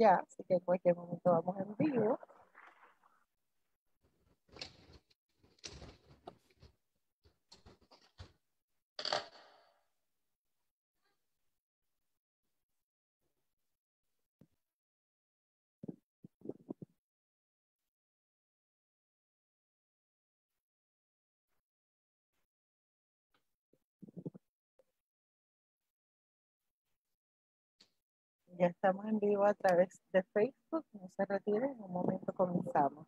ya, así que en cualquier momento vamos en vivo. Ya estamos en vivo a través de Facebook. No se retiren, en un momento comenzamos.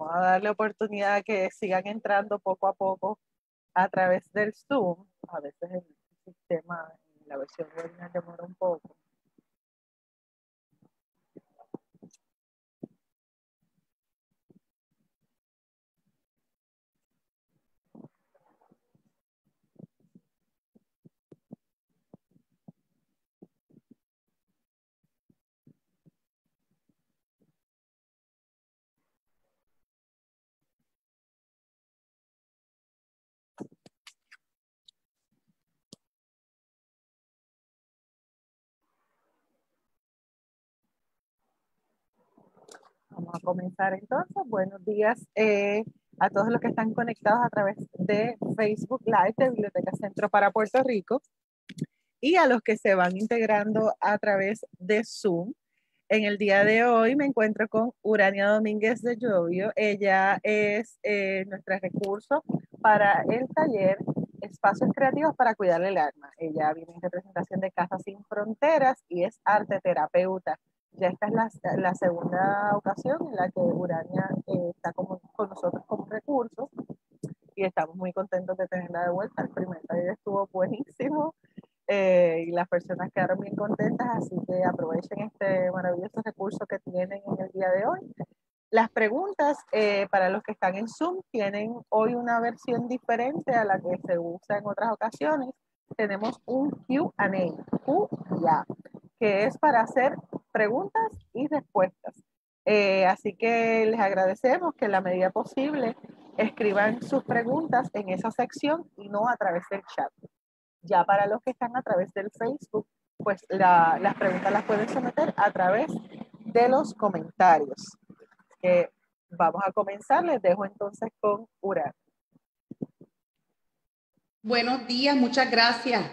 Vamos a darle oportunidad a que sigan entrando poco a poco a través del Zoom. A veces el sistema, la versión original demora un poco. Vamos a comenzar entonces. Buenos días a todos los que están conectados a través de Facebook Live de Biblioteca Centro para Puerto Rico y a los que se van integrando a través de Zoom. En el día de hoy me encuentro con Urania Domínguez de Llovio. Ella es nuestra recurso para el taller Espacios Creativos para Cuidar el Alma. Ella viene en representación de Casas Sin Fronteras y es arte terapeuta. Ya esta es la segunda ocasión en la que Urania está con nosotros como recursos y estamos muy contentos de tenerla de vuelta. El primer taller estuvo buenísimo y las personas quedaron bien contentas, así que aprovechen este maravilloso recurso que tienen en el día de hoy. Las preguntas para los que están en Zoom tienen hoy una versión diferente a la que se usa en otras ocasiones. Tenemos un Q&A, que es para hacer preguntas y respuestas. Así que les agradecemos que en la medida posible escriban sus preguntas en esa sección y no a través del chat. Ya para los que están a través del Facebook, pues las preguntas las pueden someter a través de los comentarios. Vamos a comenzar. Les dejo entonces con Urania. Buenos días, muchas gracias.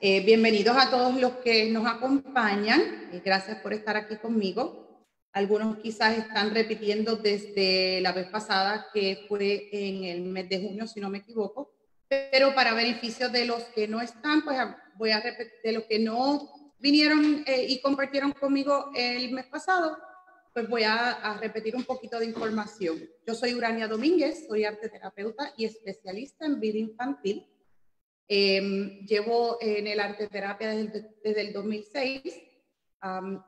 Bienvenidos a todos los que nos acompañan. Gracias por estar aquí conmigo. Algunos quizás están repitiendo desde la vez pasada, que fue en el mes de junio, si no me equivoco. Pero para beneficio de los que no están, pues voy a repetir, de los que no vinieron y compartieron conmigo el mes pasado, pues voy a repetir un poquito de información. Yo soy Urania Domínguez, soy arte terapeuta y especialista en vida infantil. Llevo en el arte terapia desde el 2006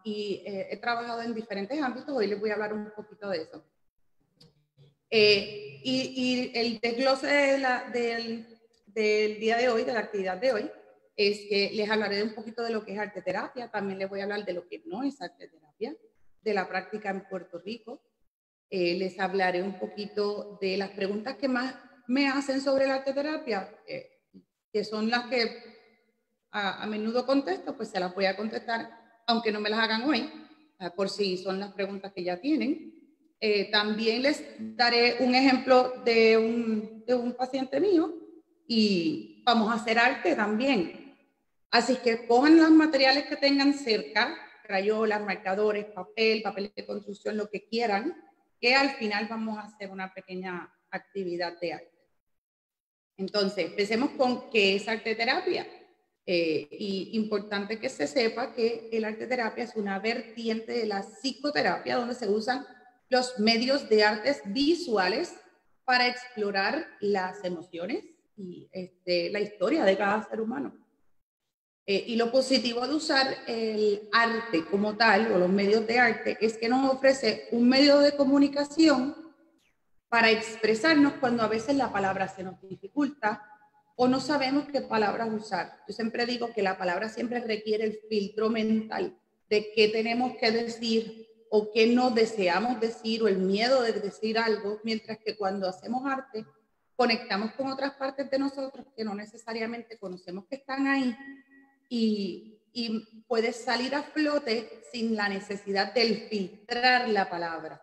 y he trabajado en diferentes ámbitos. Hoy les voy a hablar un poquito de eso. Y el desglose del día de hoy, de la actividad de hoy, es que les hablaré un poquito de lo que es arte terapia. También les voy a hablar de lo que no es arte terapia, de la práctica en Puerto Rico. Les hablaré un poquito de las preguntas que más me hacen sobre la arte terapia, que son las que a menudo contesto, pues se las voy a contestar, aunque no me las hagan hoy, por si son las preguntas que ya tienen. También les daré un ejemplo de un paciente mío y vamos a hacer arte también. Así que cojan los materiales que tengan cerca, crayolas, marcadores, papel de construcción, lo que quieran, que al final vamos a hacer una pequeña actividad de arte. Entonces, empecemos con qué es arte terapia. Y importante que se sepa que el arte terapia es una vertiente de la psicoterapia, donde se usan los medios de artes visuales para explorar las emociones y la historia de cada ser humano. Y lo positivo de usar el arte como tal, o los medios de arte, es que nos ofrece un medio de comunicación para expresarnos cuando a veces la palabra se nos dificulta o no sabemos qué palabras usar. Yo siempre digo que la palabra siempre requiere el filtro mental de qué tenemos que decir o qué no deseamos decir o el miedo de decir algo, mientras que cuando hacemos arte conectamos con otras partes de nosotros que no necesariamente conocemos que están ahí. Y puedes salir a flote sin la necesidad de filtrar la palabra.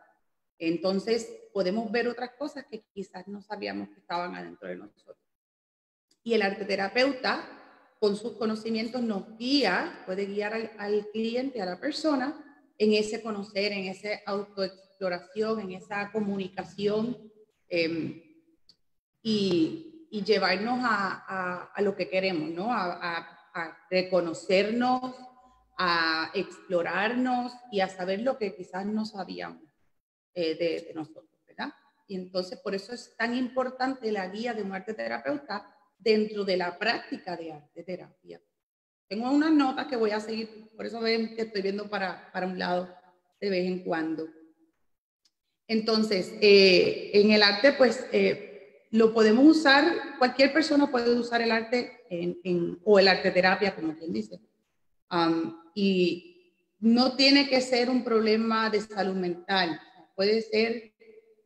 Entonces podemos ver otras cosas que quizás no sabíamos que estaban adentro de nosotros. Y el arteterapeuta, con sus conocimientos, nos guía, puede guiar al cliente, a la persona, en ese conocer, en esa autoexploración, en esa comunicación y llevarnos a lo que queremos, ¿no? A reconocernos, a explorarnos y a saber lo que quizás no sabíamos de nosotros, ¿verdad? Y entonces por eso es tan importante la guía de un arteterapeuta dentro de la práctica de arte terapia. Tengo unas notas que voy a seguir, por eso ven que estoy viendo para un lado de vez en cuando. Entonces, en el arte, pues, lo podemos usar, cualquier persona puede usar el arte o el arte terapia, como quien dice. Y no tiene que ser un problema de salud mental. Puede ser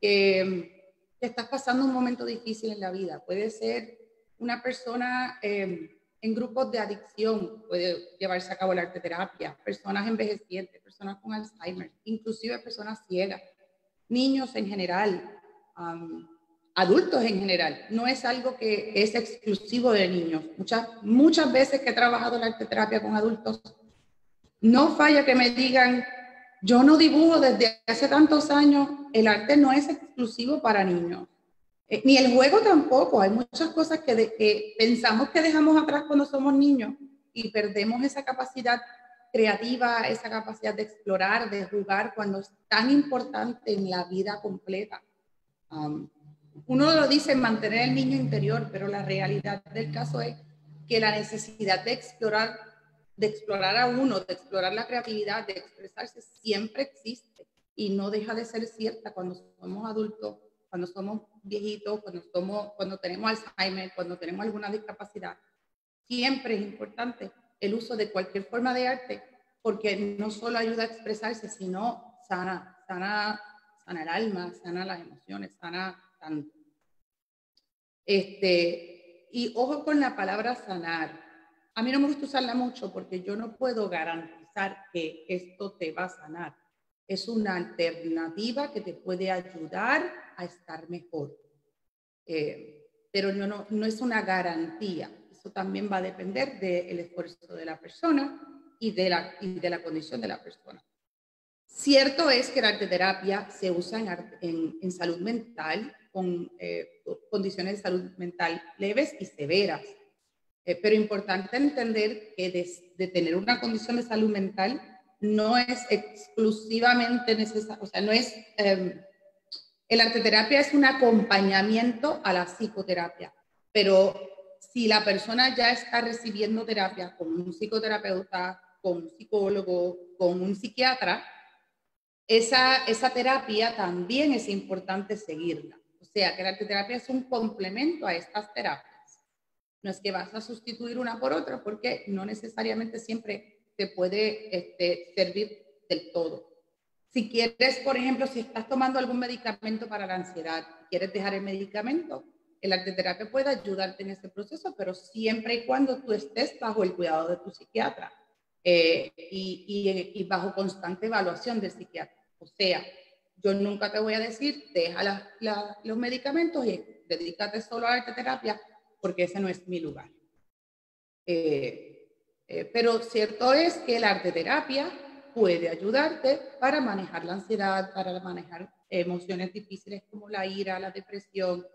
que estás pasando un momento difícil en la vida. Puede ser una persona en grupos de adicción, puede llevarse a cabo la arte terapia. Personas envejecientes, personas con Alzheimer, inclusive personas ciegas, niños en general. Adultos en general, no es algo que es exclusivo de niños. Muchas veces que he trabajado en la arteterapia con adultos, no falla que me digan, yo no dibujo desde hace tantos años, el arte no es exclusivo para niños. Ni el juego tampoco, hay muchas cosas que pensamos que dejamos atrás cuando somos niños y perdemos esa capacidad creativa, esa capacidad de explorar, de jugar, cuando es tan importante en la vida completa. Uno lo dice, mantener el niño interior, pero la realidad del caso es que la necesidad de explorar a uno, de explorar la creatividad, de expresarse, siempre existe y no deja de ser cierta cuando somos adultos, cuando somos viejitos, cuando tenemos Alzheimer, cuando tenemos alguna discapacidad. Siempre es importante el uso de cualquier forma de arte, porque no solo ayuda a expresarse, sino sana el alma, sana las emociones, sana... tanto. Y ojo con la palabra sanar. A mí no me gusta usarla mucho porque yo no puedo garantizar que esto te va a sanar. Es una alternativa que te puede ayudar a estar mejor. Pero no es una garantía. Eso también va a depender del esfuerzo de la persona y de la condición de la persona. Cierto es que la arteterapia se usa en salud mental, con condiciones de salud mental leves y severas. Pero importante entender que de tener una condición de salud mental no es exclusivamente necesario, o sea, no es... el arteterapia es un acompañamiento a la psicoterapia, pero si la persona ya está recibiendo terapia con un psicoterapeuta, con un psicólogo, con un psiquiatra, esa terapia también es importante seguirla. O sea, que la arteterapia es un complemento a estas terapias. No es que vas a sustituir una por otra, porque no necesariamente siempre te puede servir del todo. Si quieres, por ejemplo, si estás tomando algún medicamento para la ansiedad, quieres dejar el medicamento, el arteterapia puede ayudarte en ese proceso, pero siempre y cuando tú estés bajo el cuidado de tu psiquiatra y bajo constante evaluación del psiquiatra. O sea, yo nunca te voy a decir, deja los medicamentos y dedícate solo a la arteterapia, porque ese no es mi lugar. Pero cierto es que la arteterapia puede ayudarte para manejar la ansiedad, para manejar emociones difíciles como la ira, la depresión,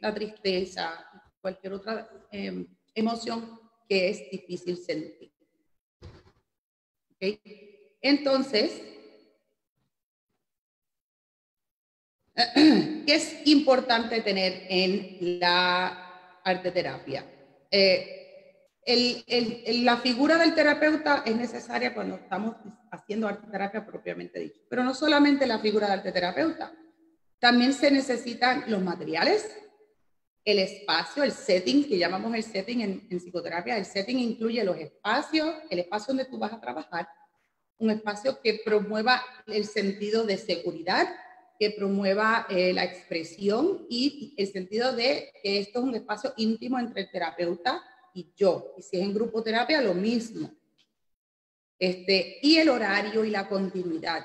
la tristeza, cualquier otra emoción que es difícil sentir. ¿Okay? Entonces... que es importante tener en la arteterapia. La figura del terapeuta es necesaria cuando estamos haciendo arteterapia propiamente dicho, pero no solamente la figura del arteterapeuta, también se necesitan los materiales, el espacio, el setting, que llamamos el setting en psicoterapia. El setting incluye los espacios, el espacio donde tú vas a trabajar, un espacio que promueva el sentido de seguridad, que promueva la expresión y el sentido de que esto es un espacio íntimo entre el terapeuta y yo. Y si es en grupo terapia, lo mismo. Y el horario y la continuidad.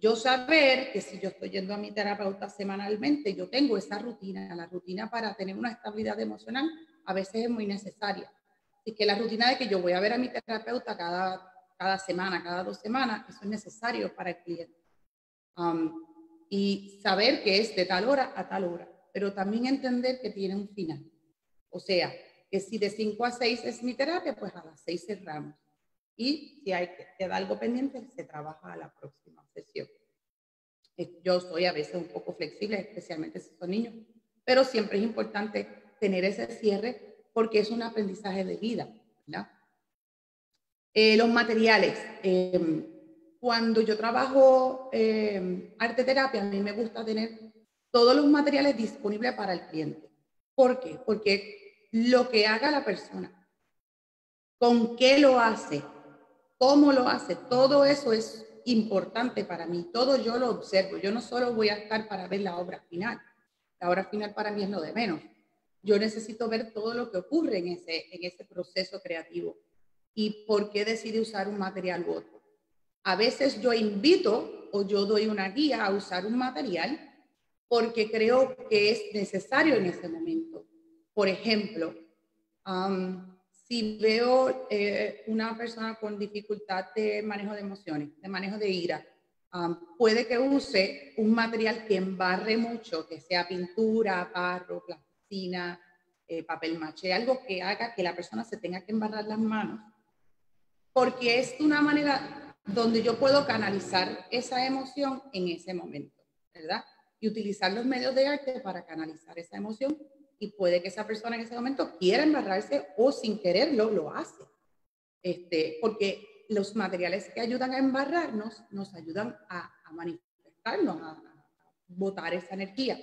Yo saber que si yo estoy yendo a mi terapeuta semanalmente, yo tengo esa rutina. La rutina para tener una estabilidad emocional a veces es muy necesaria. Así que la rutina de que yo voy a ver a mi terapeuta cada semana, cada 2 semanas, eso es necesario para el cliente. Y saber que es de tal hora a tal hora. Pero también entender que tiene un final. O sea, que si de 5 a 6 es mi terapia, pues a las 6 cerramos. Y si hay que queda algo pendiente, se trabaja a la próxima sesión. Yo soy a veces un poco flexible, especialmente si son niños, pero siempre es importante tener ese cierre porque es un aprendizaje de vida, ¿verdad? Los materiales. Cuando yo trabajo arteterapia, a mí me gusta tener todos los materiales disponibles para el cliente. ¿Por qué? Porque lo que haga la persona, con qué lo hace, cómo lo hace, todo eso es importante para mí. Todo yo lo observo. Yo no solo voy a estar para ver la obra final. La obra final para mí es lo de menos. Yo necesito ver todo lo que ocurre en ese proceso creativo y por qué decide usar un material u otro. A veces yo invito o yo doy una guía a usar un material porque creo que es necesario en ese momento. Por ejemplo, si veo una persona con dificultad de manejo de emociones, de manejo de ira, puede que use un material que embarre mucho, que sea pintura, barro, plastilina, papel maché, algo que haga que la persona se tenga que embarrar las manos. Porque es una manera donde yo puedo canalizar esa emoción en ese momento, ¿verdad? Y utilizar los medios de arte para canalizar esa emoción. Y puede que esa persona en ese momento quiera embarrarse o sin quererlo lo hace. Porque los materiales que ayudan a embarrarnos nos ayudan a manifestarnos, a botar esa energía.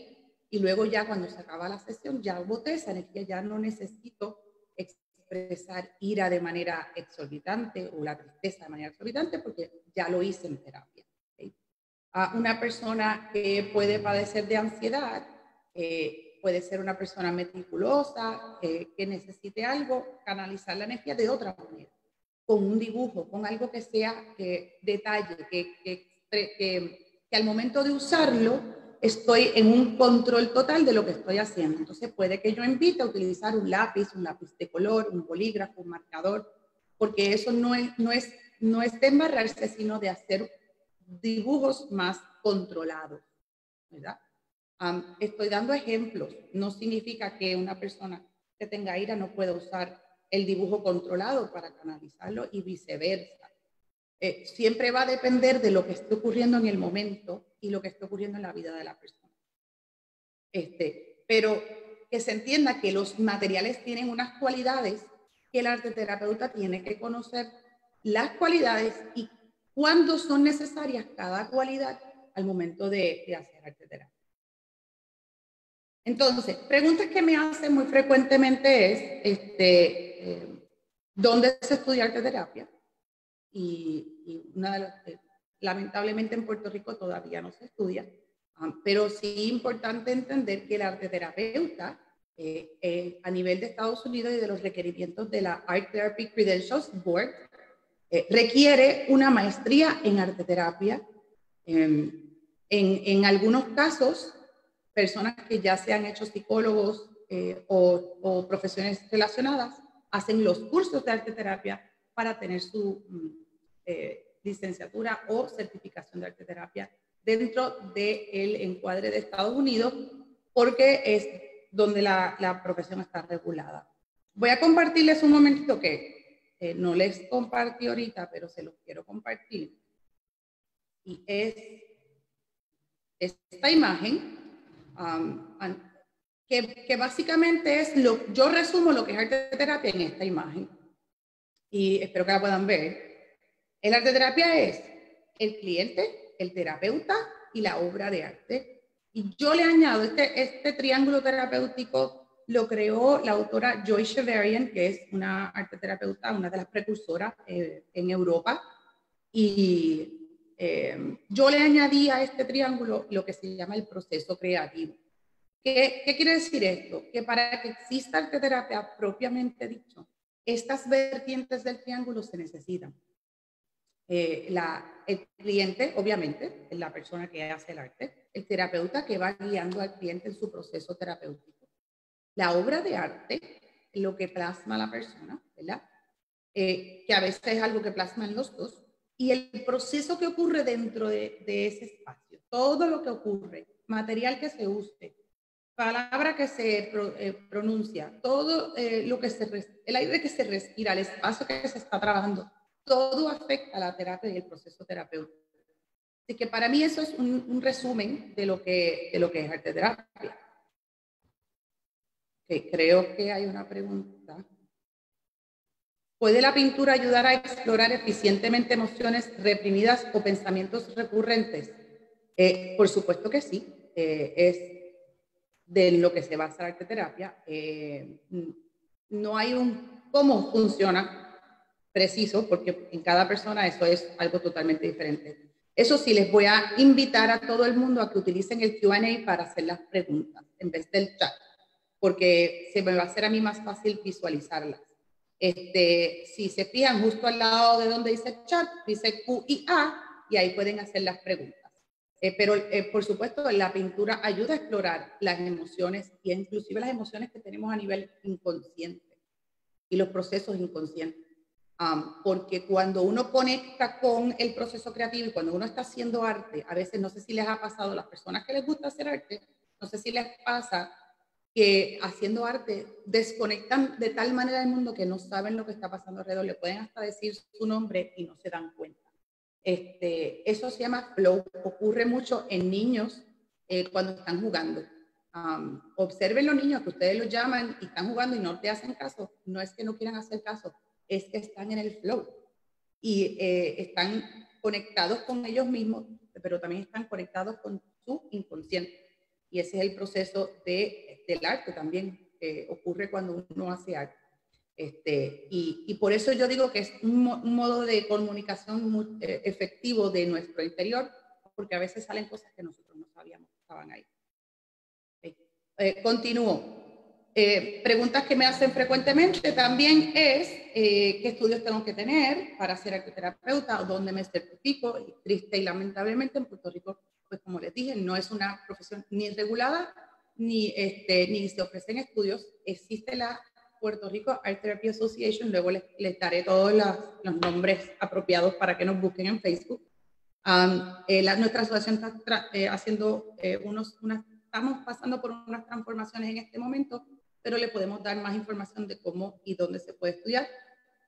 Y luego ya cuando se acaba la sesión, ya boté esa energía, ya no necesito expresar ira de manera exorbitante o la tristeza de manera exorbitante porque ya lo hice en terapia. ¿Okay? A una persona que puede padecer de ansiedad, puede ser una persona meticulosa, que necesite algo, canalizar la energía de otra manera, con un dibujo, con algo que sea detalle, que al momento de usarlo estoy en un control total de lo que estoy haciendo. Entonces puede que yo invite a utilizar un lápiz de color, un bolígrafo, un marcador, porque eso no es de embarrarse, sino de hacer dibujos más controlados, ¿verdad? Estoy dando ejemplos. No significa que una persona que tenga ira no pueda usar el dibujo controlado para canalizarlo y viceversa. Siempre va a depender de lo que esté ocurriendo en el momento y lo que esté ocurriendo en la vida de la persona. Pero que se entienda que los materiales tienen unas cualidades que el arteterapeuta tiene que conocer, las cualidades y cuándo son necesarias cada cualidad al momento de hacer arteterapia. Entonces, preguntas que me hacen muy frecuentemente es, ¿dónde se estudia arteterapia? Y una de las, lamentablemente en Puerto Rico todavía no se estudia, pero sí es importante entender que el arteterapeuta a nivel de Estados Unidos y de los requerimientos de la Art Therapy Credentials Board requiere una maestría en arteterapia. En algunos casos, personas que ya se han hecho psicólogos o profesiones relacionadas hacen los cursos de arteterapia para tener su licenciatura o certificación de arteterapia dentro del encuadre de Estados Unidos, porque es donde la profesión está regulada. Voy a compartirles un momentito que no les compartí ahorita, pero se los quiero compartir. Y es esta imagen, que básicamente es, yo resumo lo que es arteterapia en esta imagen, y espero que la puedan ver. El arteterapia es el cliente, el terapeuta y la obra de arte. Y yo le añado, este triángulo terapéutico lo creó la autora Joy Shevarian, que es una arteterapeuta, una de las precursoras en Europa. Y yo le añadí a este triángulo lo que se llama el proceso creativo. ¿Qué quiere decir esto? Que para que exista arteterapia propiamente dicho, estas vertientes del triángulo se necesitan. El cliente, obviamente, es la persona que hace el arte. El terapeuta que va guiando al cliente en su proceso terapéutico. La obra de arte, lo que plasma la persona, ¿verdad? Que a veces es algo que plasman los dos. Y el proceso que ocurre dentro de ese espacio. Todo lo que ocurre, material que se use, palabra que se pronuncia, todo lo que el aire que se respira, el espacio que se está trabajando, todo afecta a la terapia y el proceso terapéutico. Así que para mí eso es un resumen de lo que es arteterapia. Okay, creo que hay una pregunta. ¿Puede la pintura ayudar a explorar eficientemente emociones reprimidas o pensamientos recurrentes? Por supuesto que sí. Es de lo que se basa la arteterapia. No hay un cómo funciona preciso, porque en cada persona eso es algo totalmente diferente. Eso sí, les voy a invitar a todo el mundo a que utilicen el Q&A para hacer las preguntas en vez del chat, porque se me va a hacer a mí más fácil visualizarlas. Si se fijan justo al lado de donde dice chat, dice Q y A, y ahí pueden hacer las preguntas. Pero por supuesto la pintura ayuda a explorar las emociones, y inclusive las emociones que tenemos a nivel inconsciente y los procesos inconscientes. Porque cuando uno conecta con el proceso creativo y cuando uno está haciendo arte, a veces no sé si les ha pasado a las personas que les gusta hacer arte, no sé si les pasa que haciendo arte desconectan de tal manera del mundo que no saben lo que está pasando alrededor, le pueden hasta decir su nombre y no se dan cuenta. Eso se llama flow, ocurre mucho en niños cuando están jugando. Observen los niños que ustedes los llaman y están jugando y no te hacen caso, no es que no quieran hacer caso, es que están en el flow y están conectados con ellos mismos, pero también están conectados con su inconsciente. Y ese es el proceso del arte también, ocurre cuando uno hace arte. Y por eso yo digo que es un modo de comunicación muy efectivo de nuestro interior, porque a veces salen cosas que nosotros no sabíamos que estaban ahí. Continúo. Preguntas que me hacen frecuentemente también es ¿qué estudios tengo que tener para ser arteterapeuta? ¿O dónde me certifico? Y triste y lamentablemente en Puerto Rico, pues como les dije, no es una profesión ni regulada, ni se ofrecen estudios. Existe la Puerto Rico Art Therapy Association, luego les daré todos los nombres apropiados para que nos busquen en Facebook. Nuestra asociación está estamos pasando por unas transformaciones en este momento, pero le podemos dar más información de cómo y dónde se puede estudiar.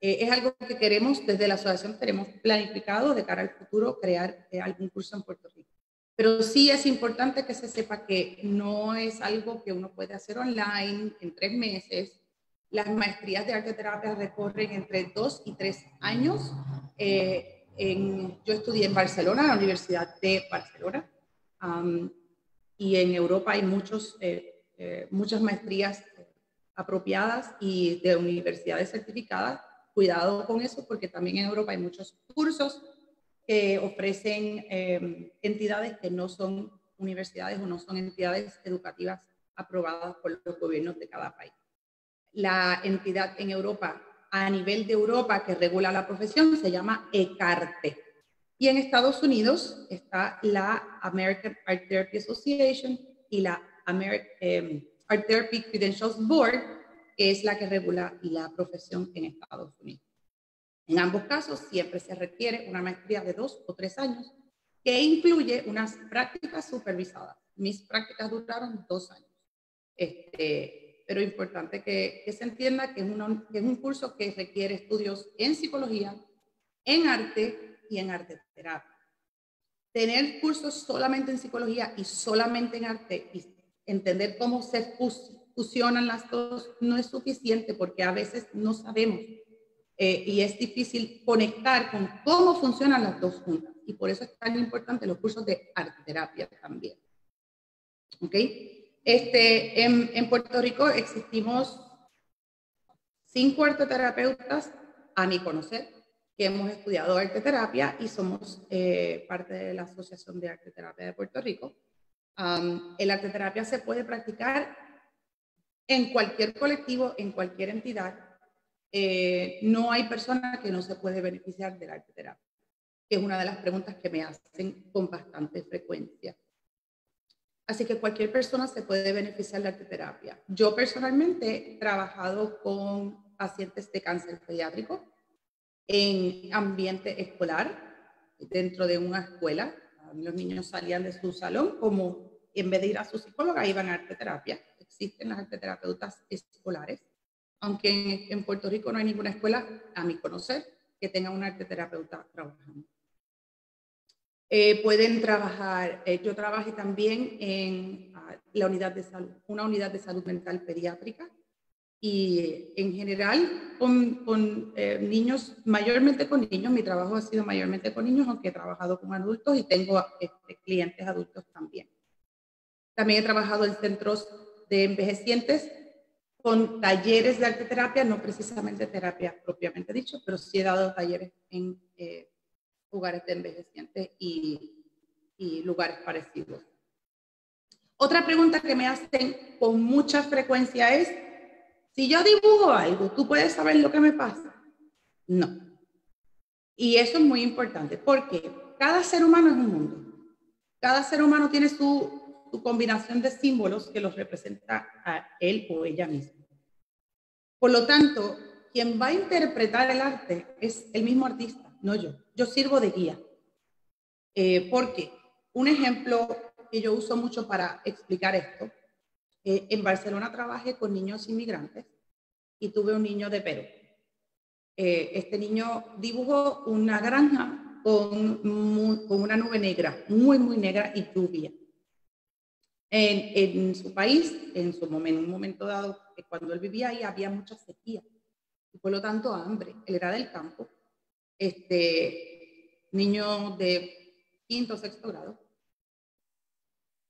Es algo que queremos, desde la asociación tenemos planificado de cara al futuro crear algún curso en Puerto Rico. Pero sí es importante que se sepa que no es algo que uno puede hacer online en 3 meses. Las maestrías de arteterapia recorren entre 2 y 3 años. Yo estudié en Barcelona, en la Universidad de Barcelona. Y en Europa hay muchas maestrías apropiadas y de universidades certificadas. Cuidado con eso, porque también en Europa hay muchos cursos que ofrecen entidades que no son universidades o no son entidades educativas aprobadas por los gobiernos de cada país. La entidad en Europa, a nivel de Europa, que regula la profesión, se llama ECARTE. Y en Estados Unidos está la American Art Therapy Association y la Art Therapy Credentials Board, que es la que regula la profesión en Estados Unidos. En ambos casos siempre se requiere una maestría de 2 o 3 años que incluye unas prácticas supervisadas. Mis prácticas duraron 2 años. Pero importante que se entienda que es un curso que requiere estudios en psicología, en arte y en arteterapia. Tener cursos solamente en psicología y solamente en arte y entender cómo se fusionan las dos no es suficiente porque a veces no sabemos y es difícil conectar con cómo funcionan las dos juntas. Y por eso es tan importante los cursos de arte terapia también. ¿Ok? En Puerto Rico existimos 5 arteterapeutas, a mi conocer, que hemos estudiado arte terapia y somos parte de la Asociación de Arte Terapia de Puerto Rico. El arte terapia se puede practicar en cualquier colectivo, en cualquier entidad. No hay persona que no se puede beneficiar del arte terapia, que es una de las preguntas que me hacen con bastante frecuencia. Así que cualquier persona se puede beneficiar de arteterapia. Yo personalmente he trabajado con pacientes de cáncer pediátrico en ambiente escolar, dentro de una escuela. Los niños salían de su salón como en vez de ir a su psicóloga iban a arteterapia. Existen las arteterapeutas escolares, aunque en Puerto Rico no hay ninguna escuela, a mi conocer, que tenga una arteterapeuta trabajando. Pueden trabajar, yo trabajé también en la unidad de salud, una unidad de salud mental pediátrica y en general con niños, mayormente con niños, mi trabajo ha sido mayormente con niños, aunque he trabajado con adultos y tengo clientes adultos también. También he trabajado en centros de envejecientes con talleres de arte terapia, no precisamente terapia propiamente dicho, pero sí he dado talleres en lugares de envejecientes y lugares parecidos. Otra pregunta que me hacen con mucha frecuencia es, si yo dibujo algo, ¿tú puedes saber lo que me pasa? No. Y eso es muy importante, porque cada ser humano es un mundo. Cada ser humano tiene su combinación de símbolos que los representa a él o ella misma. Por lo tanto, quien va a interpretar el arte es el mismo artista. No yo. Yo sirvo de guía. Porque un ejemplo que yo uso mucho para explicar esto, en Barcelona trabajé con niños inmigrantes y tuve un niño de Perú. Este niño dibujó una granja con una nube negra, muy, muy negra y lluvia. En su país, en un momento dado, cuando él vivía ahí, había mucha sequía y por lo tanto hambre. Él era del campo. Niño de 5º o 6º grado.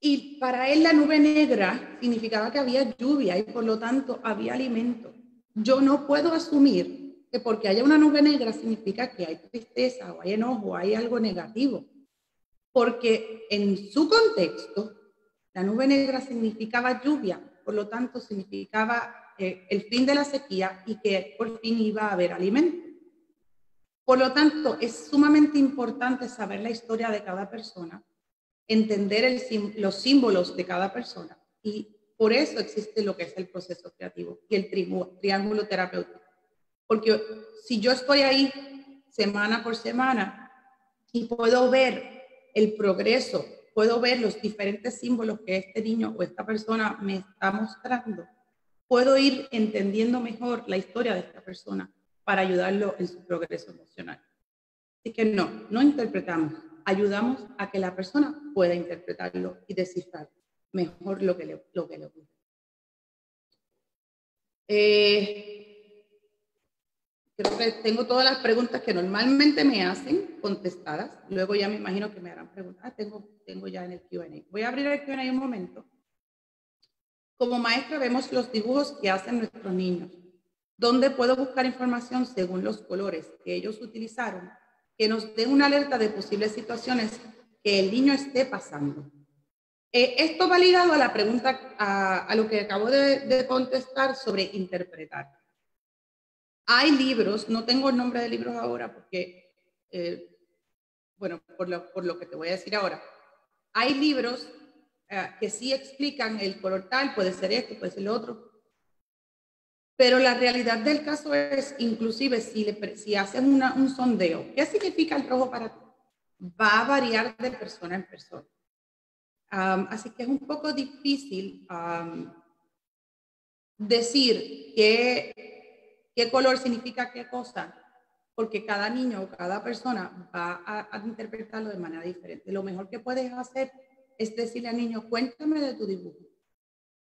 Y para él la nube negra significaba que había lluvia y por lo tanto había alimento. Yo no puedo asumir que porque haya una nube negra significa que hay tristeza o hay enojo o hay algo negativo. Porque en su contexto la nube negra significaba lluvia, por lo tanto significaba el fin de la sequía y que por fin iba a haber alimento. Por lo tanto, es sumamente importante saber la historia de cada persona, entender los símbolos de cada persona y por eso existe lo que es el proceso creativo y el triángulo terapéutico. Porque si yo estoy ahí semana por semana y puedo ver el progreso, puedo ver los diferentes símbolos que este niño o esta persona me está mostrando, puedo ir entendiendo mejor la historia de esta persona para ayudarlo en su progreso emocional. Así que no interpretamos, ayudamos a que la persona pueda interpretarlo y descifrar mejor lo que le ocurre. Creo que tengo todas las preguntas que normalmente me hacen contestadas, luego ya me imagino que me harán preguntas. Tengo ya en el Q&A. Voy a abrir el Q&A un momento. Como maestra vemos los dibujos que hacen nuestros niños. ¿Dónde puedo buscar información según los colores que ellos utilizaron que nos dé una alerta de posibles situaciones que el niño esté pasando? Esto va ligado a la pregunta, a lo que acabo de contestar sobre interpretar. Hay libros, no tengo el nombre de libros ahora porque, bueno, por lo que te voy a decir ahora. Hay libros que sí explican el color tal, puede ser esto, puede ser lo otro. Pero la realidad del caso es, inclusive si hacen un sondeo, ¿qué significa el rojo para ti? Va a variar de persona en persona. Así que es un poco difícil decir qué color significa qué cosa, porque cada niño o cada persona va a interpretarlo de manera diferente. Lo mejor que puedes hacer es decirle al niño, cuéntame de tu dibujo.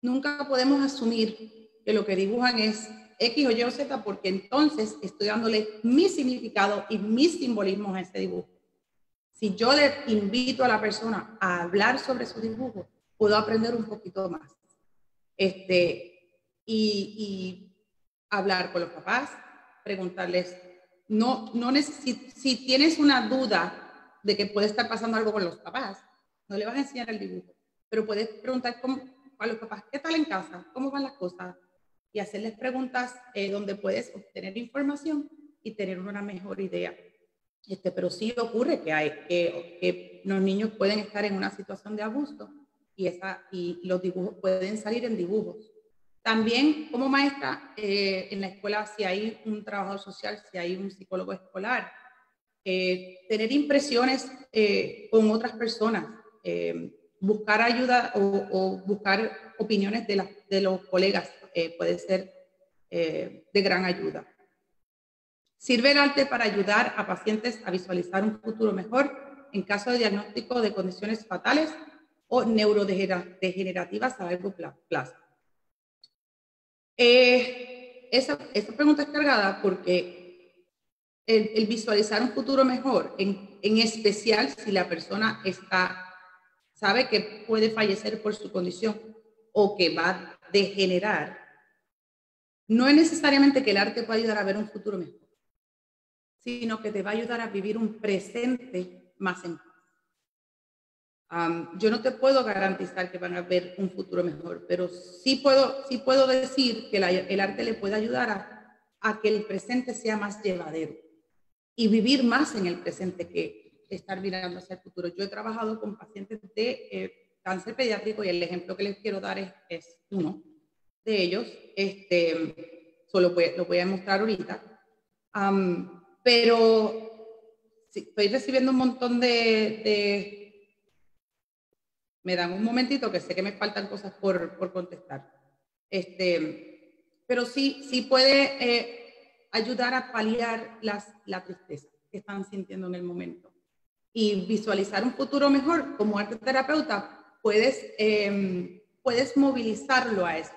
Nunca podemos asumir que lo que dibujan es X o Y o Z, porque entonces estoy dándole mi significado y mis simbolismos a ese dibujo. Si yo le invito a la persona a hablar sobre su dibujo, puedo aprender un poquito más. Y hablar con los papás, preguntarles, no necesito, si tienes una duda de que puede estar pasando algo con los papás, no le vas a enseñar el dibujo, pero puedes preguntar a los papás, ¿qué tal en casa? ¿Cómo van las cosas? Y hacerles preguntas donde puedes obtener información y tener una mejor idea. Pero sí ocurre que, los niños pueden estar en una situación de abuso y los dibujos pueden salir en dibujos. También como maestra en la escuela, si hay un trabajador social, si hay un psicólogo escolar, tener impresiones con otras personas, buscar ayuda o buscar opiniones de los colegas puede ser de gran ayuda. Sirve el arte para ayudar a pacientes a visualizar un futuro mejor en caso de diagnóstico de condiciones fatales o neurodegenerativas a largo plazo. Esa pregunta es cargada porque el visualizar un futuro mejor, en especial si la persona sabe que puede fallecer por su condición o que va a degenerar, no es necesariamente que el arte pueda ayudar a ver un futuro mejor, sino que te va a ayudar a vivir un presente más en paz. Yo no te puedo garantizar que van a ver un futuro mejor, pero sí puedo decir que el arte le puede ayudar a que el presente sea más llevadero y vivir más en el presente que estar mirando hacia el futuro. Yo he trabajado con pacientes de cáncer pediátrico y el ejemplo que les quiero dar es uno de ellos. Solo lo voy a mostrar ahorita. Pero sí, estoy recibiendo un montón Me dan un momentito que sé que me faltan cosas por contestar. Pero sí puede ayudar a paliar la tristeza que están sintiendo en el momento. Y visualizar un futuro mejor, como arte terapeuta, puedes movilizarlo a eso.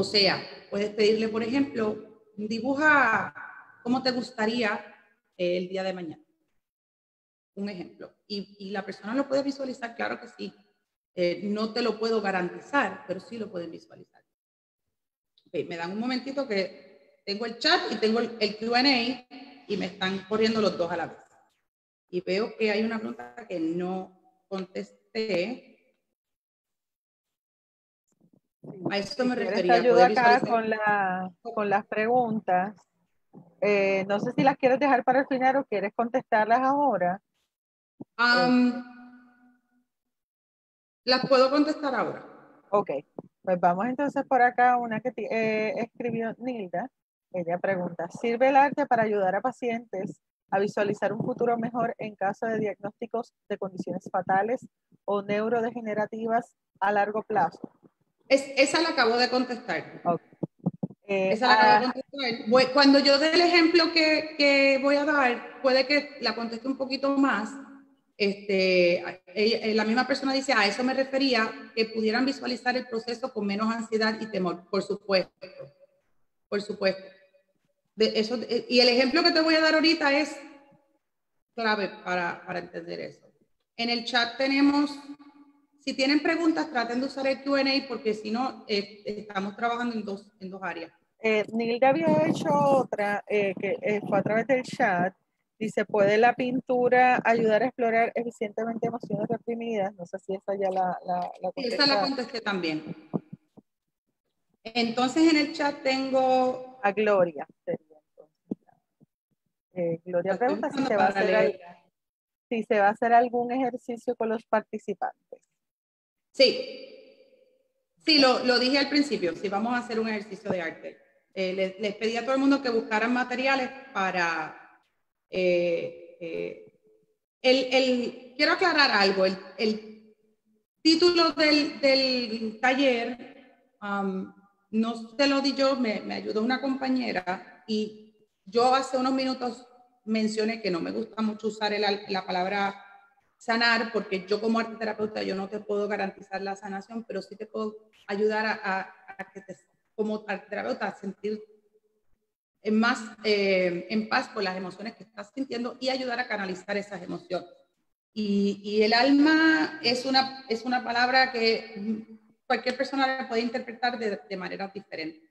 O sea, puedes pedirle, por ejemplo, dibuja cómo te gustaría el día de mañana. Un ejemplo. Y la persona lo puede visualizar, claro que sí. No te lo puedo garantizar, pero sí lo pueden visualizar. Okay, me dan un momentito que tengo el chat y tengo el Q&A y me están corriendo los dos a la vez. Y veo que hay una pregunta que no contesté. A eso me refería. Ayuda acá con las preguntas. No sé si las quieres dejar para el final o quieres contestarlas ahora. Las puedo contestar ahora. Ok, pues vamos entonces por acá una que escribió Nilda. Ella pregunta, ¿sirve el arte para ayudar a pacientes a visualizar un futuro mejor en caso de diagnósticos de condiciones fatales o neurodegenerativas a largo plazo? Esa la acabo de contestar. Okay. Voy, cuando yo dé el ejemplo que voy a dar, puede que la conteste un poquito más. La misma persona dice, a eso me refería, que pudieran visualizar el proceso con menos ansiedad y temor. Por supuesto, por supuesto. Y el ejemplo que te voy a dar ahorita es clave para entender eso. En el chat tenemos, si tienen preguntas, traten de usar el Q&A porque si no, estamos trabajando en dos áreas. Nilda había hecho otra que fue a través del chat. Dice, ¿puede la pintura ayudar a explorar eficientemente emociones reprimidas? No sé si esa ya la contesté. Esa la contesté también. Entonces en el chat tengo... A Gloria. Gloria pregunta si se va a hacer algún ejercicio con los participantes. Sí. Sí, lo dije al principio. Sí, vamos a hacer un ejercicio de arte. Les pedí a todo el mundo que buscaran materiales para... quiero aclarar algo. El título del taller no se lo di yo, me ayudó una compañera y yo hace unos minutos mencioné que no me gusta mucho usar la palabra sanar, porque yo como arteterapeuta yo no te puedo garantizar la sanación, pero sí te puedo ayudar a que te, como arteterapeuta, a sentir más en paz con las emociones que estás sintiendo y ayudar a canalizar esas emociones. Y el alma es una palabra que cualquier persona puede interpretar de maneras diferentes.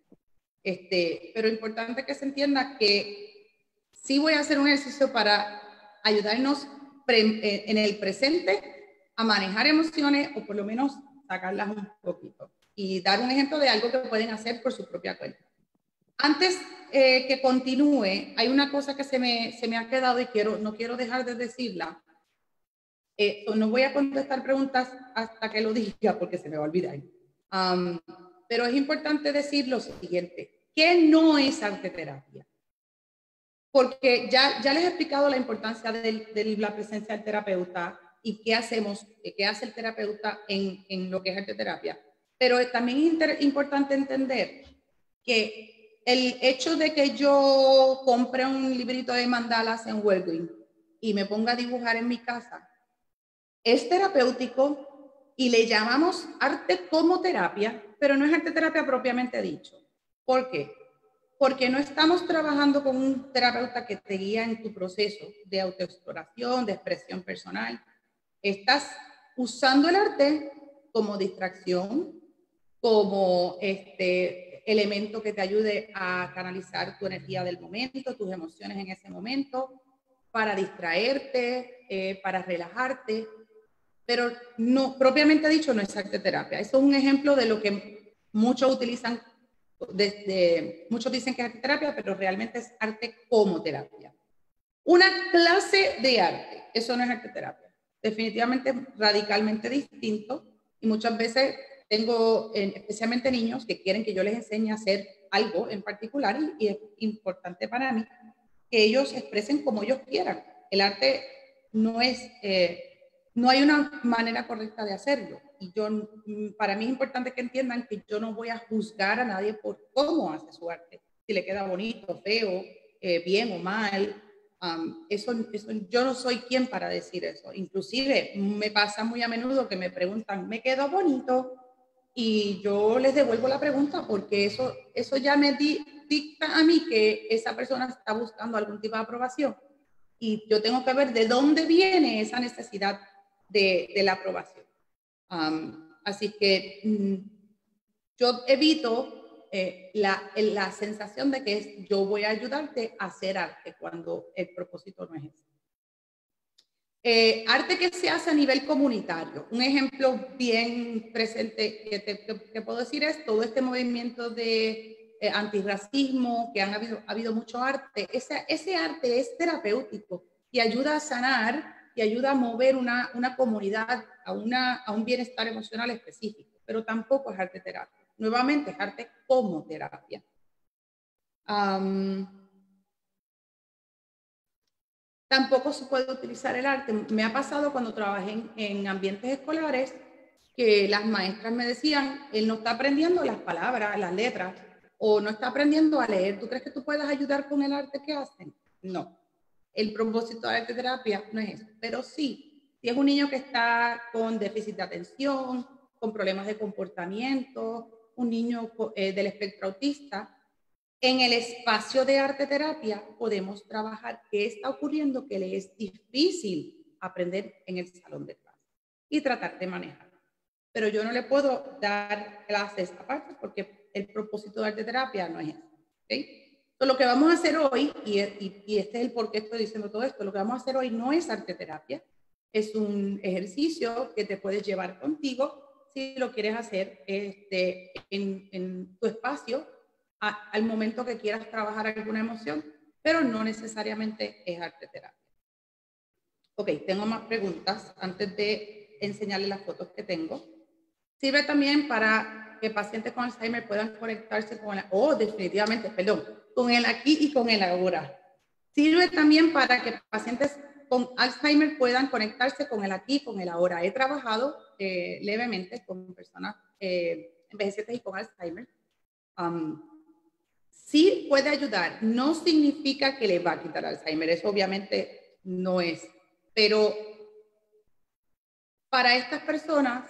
Pero importante que se entienda que sí voy a hacer un ejercicio para ayudarnos en el presente a manejar emociones o por lo menos sacarlas un poquito. Y dar un ejemplo de algo que pueden hacer por su propia cuenta. Antes que continúe, hay una cosa que se me ha quedado y no quiero dejar de decirla. No voy a contestar preguntas hasta que lo diga porque se me va a olvidar. Pero es importante decir lo siguiente, ¿qué no es arteterapia? Porque ya les he explicado la importancia de la presencia del terapeuta y qué hacemos, qué hace el terapeuta en lo que es arteterapia. Pero también es importante entender que el hecho de que yo compre un librito de mandalas en Walgreens y me ponga a dibujar en mi casa, es terapéutico y le llamamos arte como terapia, pero no es arte terapia propiamente dicho. ¿Por qué? Porque no estamos trabajando con un terapeuta que te guía en tu proceso de autoexploración, de expresión personal. Estás usando el arte como distracción, como elemento que te ayude a canalizar tu energía del momento, tus emociones en ese momento, para distraerte, para relajarte, pero no, propiamente dicho, no es arteterapia. Eso es un ejemplo de lo que muchos utilizan, muchos dicen que es arteterapia, pero realmente es arte como terapia. Una clase de arte, eso no es arteterapia. Definitivamente radicalmente distinto y muchas veces tengo especialmente niños que quieren que yo les enseñe a hacer algo en particular y es importante para mí que ellos expresen como ellos quieran. El arte no es, no hay una manera correcta de hacerlo. Y yo, para mí es importante que entiendan que yo no voy a juzgar a nadie por cómo hace su arte. Si le queda bonito, feo, bien o mal. Yo no soy quien para decir eso. Inclusive me pasa muy a menudo que me preguntan, ¿me quedó bonito? Y yo les devuelvo la pregunta porque eso ya me dicta a mí que esa persona está buscando algún tipo de aprobación. Y yo tengo que ver de dónde viene esa necesidad de la aprobación. Así que yo evito la sensación de que es, yo voy a ayudarte a hacer arte cuando el propósito no es ese. Arte que se hace a nivel comunitario. Un ejemplo bien presente que puedo decir es todo este movimiento de antirracismo, que ha habido mucho arte. Ese arte es terapéutico y ayuda a sanar y ayuda a mover una comunidad a un bienestar emocional específico, pero tampoco es arte terapia. Nuevamente, es arte como terapia. Tampoco se puede utilizar el arte. Me ha pasado cuando trabajé en ambientes escolares que las maestras me decían, él no está aprendiendo las palabras, las letras, o no está aprendiendo a leer. ¿Tú crees que tú puedas ayudar con el arte que hacen? No. El propósito de la arteterapia no es eso. Pero sí, si es un niño que está con déficit de atención, con problemas de comportamiento, un niño del espectro autista, en el espacio de arteterapia podemos trabajar qué está ocurriendo, que le es difícil aprender en el salón de clases y tratar de manejar. Pero yo no le puedo dar clases aparte porque el propósito de arteterapia no es eso. ¿Okay? Entonces, lo que vamos a hacer hoy, y este es el por qué estoy diciendo todo esto, lo que vamos a hacer hoy no es arteterapia, es un ejercicio que te puedes llevar contigo si lo quieres hacer en tu espacio, al momento que quieras trabajar alguna emoción, pero no necesariamente es arte terapia. Ok, tengo más preguntas antes de enseñarles las fotos que tengo. Sirve también para que pacientes con Alzheimer puedan conectarse con el aquí y con el ahora. Sirve también para que pacientes con Alzheimer puedan conectarse con el aquí y con el ahora. He trabajado levemente con personas envejecientes y con Alzheimer. sí puede ayudar. No significa que le va a quitar Alzheimer, eso obviamente no es. Pero para estas personas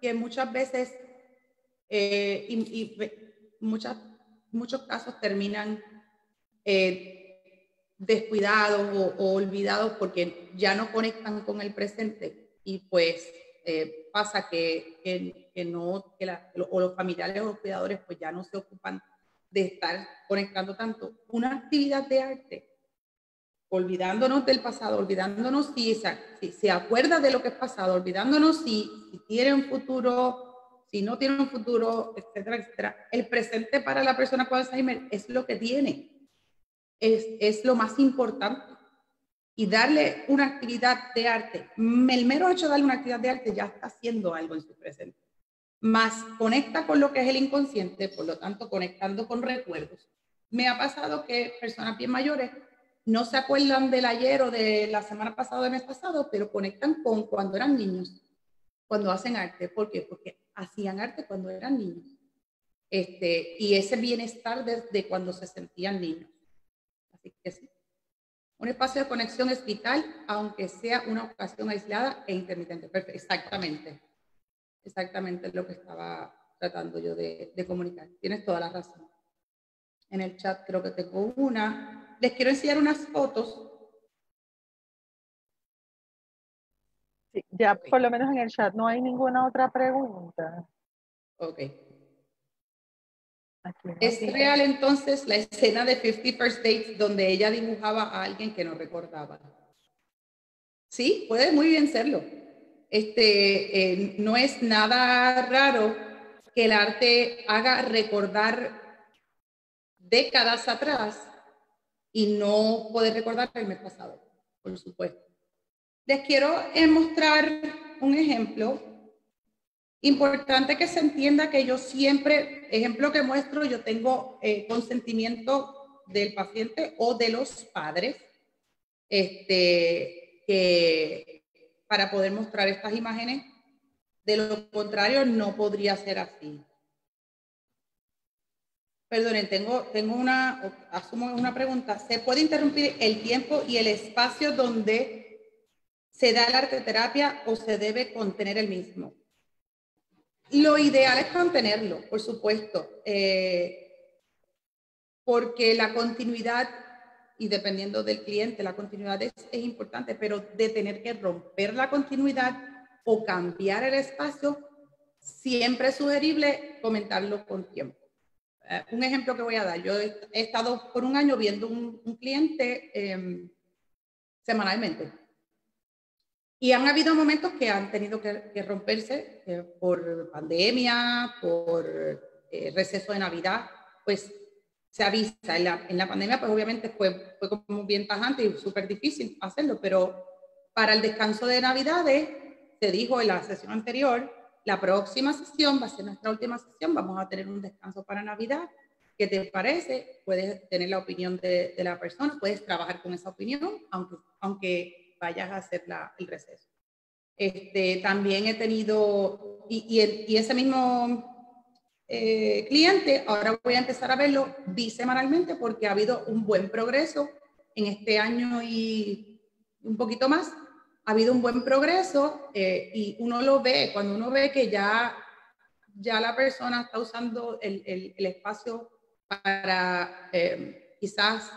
que muchas veces, muchos casos terminan descuidados o olvidados porque ya no conectan con el presente y pues pasa que los familiares o los cuidadores pues ya no se ocupan de estar conectando tanto. Una actividad de arte, olvidándonos del pasado, olvidándonos si se acuerda de lo que es pasado, olvidándonos si tiene un futuro, si no tiene un futuro, etcétera, etcétera. El presente para la persona con Alzheimer es lo que tiene, es lo más importante. Y darle una actividad de arte, el mero hecho de darle una actividad de arte ya está haciendo algo en su presente. Más conecta con lo que es el inconsciente, por lo tanto conectando con recuerdos. Me ha pasado que personas bien mayores no se acuerdan del ayer o de la semana pasada o del mes pasado, pero conectan con cuando eran niños, cuando hacen arte. ¿Por qué? Porque hacían arte cuando eran niños. Y ese bienestar desde cuando se sentían niños. Así que sí. Un espacio de conexión es vital, aunque sea una ocasión aislada e intermitente. Perfecto. Exactamente. Exactamente lo que estaba tratando yo de comunicar. Tienes toda la razón. En el chat creo que tengo una. Les quiero enseñar unas fotos. Sí, ya okay. Por lo menos en el chat no hay ninguna otra pregunta. Ok. ¿Es real entonces la escena de 50 First Dates donde ella dibujaba a alguien que no recordaba? Sí, puede muy bien serlo. No es nada raro que el arte haga recordar décadas atrás y no poder recordar el mes pasado, por supuesto. Les quiero mostrar un ejemplo. Importante que se entienda que yo siempre, ejemplo que muestro, yo tengo consentimiento del paciente o de los padres para poder mostrar estas imágenes. De lo contrario, no podría ser así. Perdonen, tengo una, asumo una pregunta. ¿Se puede interrumpir el tiempo y el espacio donde se da la arteterapia o se debe contener el mismo? Lo ideal es contenerlo, por supuesto, porque la continuidad, y dependiendo del cliente, la continuidad es importante, pero de tener que romper la continuidad o cambiar el espacio, siempre es sugerible comentarlo con tiempo. Un ejemplo que voy a dar, yo he estado por un año viendo un cliente semanalmente. Y han habido momentos que han tenido que romperse por pandemia, por receso de Navidad, pues se avisa. En la pandemia, pues obviamente fue como bien tajante y súper difícil hacerlo, pero para el descanso de Navidades, se dijo en la sesión anterior, la próxima sesión va a ser nuestra última sesión, vamos a tener un descanso para Navidad. ¿Qué te parece? Puedes tener la opinión de la persona, puedes trabajar con esa opinión, aunque vayas a hacer el receso. También he tenido, y ese mismo cliente, ahora voy a empezar a verlo bisemanalmente porque ha habido un buen progreso en este año y un poquito más. Ha habido un buen progreso y uno lo ve, cuando uno ve que ya la persona está usando el espacio para quizás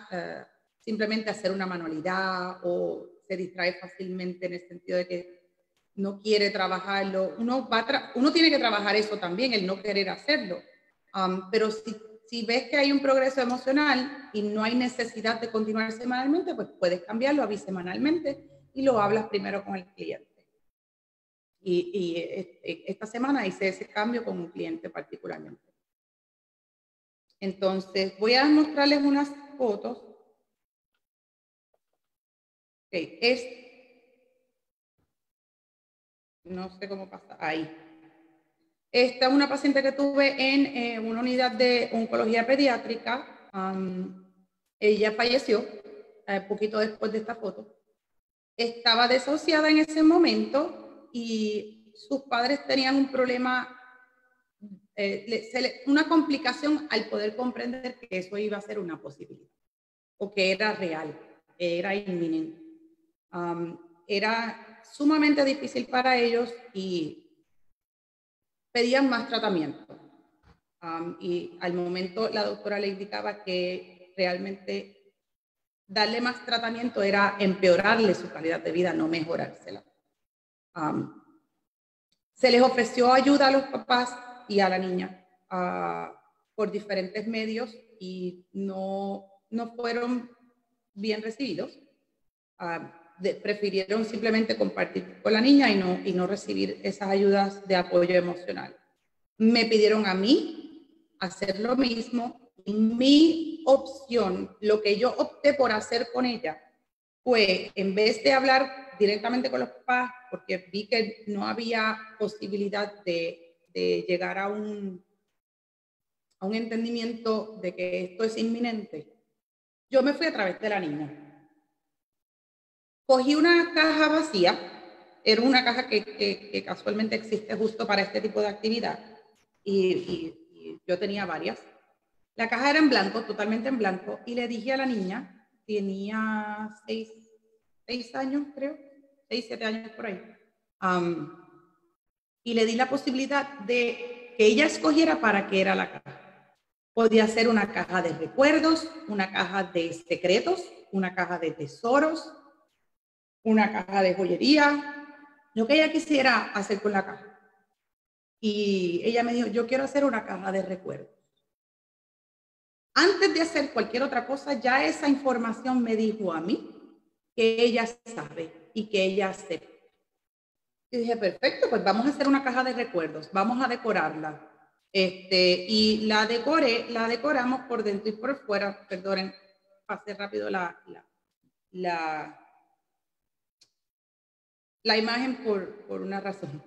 simplemente hacer una manualidad o se distrae fácilmente en el sentido de que no quiere trabajarlo. Uno tiene que trabajar eso también, el no querer hacerlo. Pero si ves que hay un progreso emocional y no hay necesidad de continuar semanalmente, pues puedes cambiarlo a bisemanalmente y lo hablas primero con el cliente. Y esta semana hice ese cambio con un cliente particularmente. Entonces, voy a mostrarles unas fotos. Okay. No sé cómo pasa, ahí. Esta es una paciente que tuve en una unidad de oncología pediátrica. Ella falleció poquito después de esta foto. Estaba desahuciada en ese momento y sus padres tenían un problema una complicación al poder comprender que eso iba a ser una posibilidad, o que era real, era inminente. Era sumamente difícil para ellos y pedían más tratamiento. Y al momento la doctora le indicaba que realmente darle más tratamiento era empeorarle su calidad de vida, no mejorársela. Se les ofreció ayuda a los papás y a la niña por diferentes medios y no fueron bien recibidos. Prefirieron simplemente compartir con la niña y no recibir esas ayudas de apoyo emocional. Me pidieron a mí hacer lo mismo. Mi opción, lo que yo opté por hacer con ella, fue en vez de hablar directamente con los papás, porque vi que no había posibilidad de llegar a un entendimiento de que esto es inminente, yo me fui a través de la niña. Cogí una caja vacía, era una caja que casualmente existe justo para este tipo de actividad, y yo tenía varias. La caja era en blanco, totalmente en blanco, y le dije a la niña, tenía 6 años creo, 6, 7 años por ahí, y le di la posibilidad de que ella escogiera para qué era la caja. Podía ser una caja de recuerdos, una caja de secretos, una caja de tesoros, una caja de joyería, lo que ella quisiera hacer con la caja. Y ella me dijo, yo quiero hacer una caja de recuerdos. Antes de hacer cualquier otra cosa, ya esa información me dijo a mí que ella sabe y que ella acepta. Y dije, perfecto, pues vamos a hacer una caja de recuerdos, vamos a decorarla. Y la decoramos por dentro y por fuera, perdonen, pasé rápido la imagen por una razón.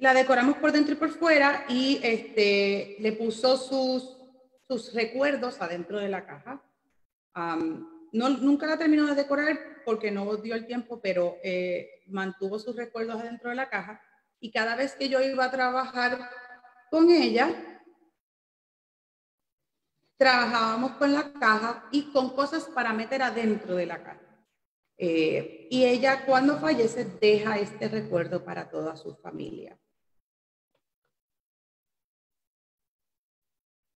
La decoramos por dentro y por fuera y le puso sus recuerdos adentro de la caja. Nunca la terminó de decorar porque no dio el tiempo, pero mantuvo sus recuerdos adentro de la caja, y cada vez que yo iba a trabajar con ella, trabajábamos con la caja y con cosas para meter adentro de la caja. Y ella, cuando fallece, deja este recuerdo para toda su familia.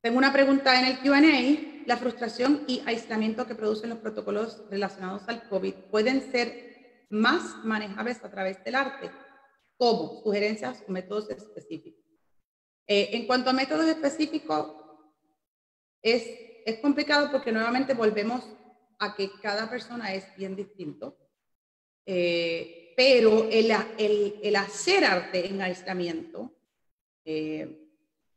Tengo una pregunta en el Q&A. La frustración y aislamiento que producen los protocolos relacionados al COVID pueden ser más manejables a través del arte, como sugerencias o métodos específicos. En cuanto a métodos específicos, es complicado porque nuevamente volvemos a que cada persona es bien distinto. Pero el hacer arte en aislamiento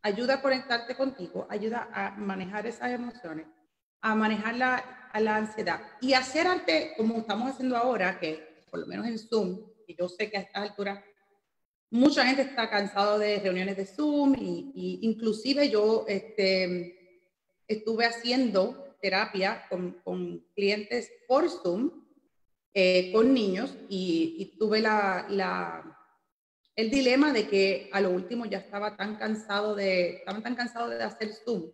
ayuda a conectarte contigo, ayuda a manejar esas emociones, a manejar la ansiedad. Y hacer arte como estamos haciendo ahora, que por lo menos en Zoom, y yo sé que a estas alturas mucha gente está cansada de reuniones de Zoom, y inclusive yo estuve haciendo terapia con clientes por Zoom, con niños, y tuve el dilema de que a lo último ya estaban tan cansados de hacer Zoom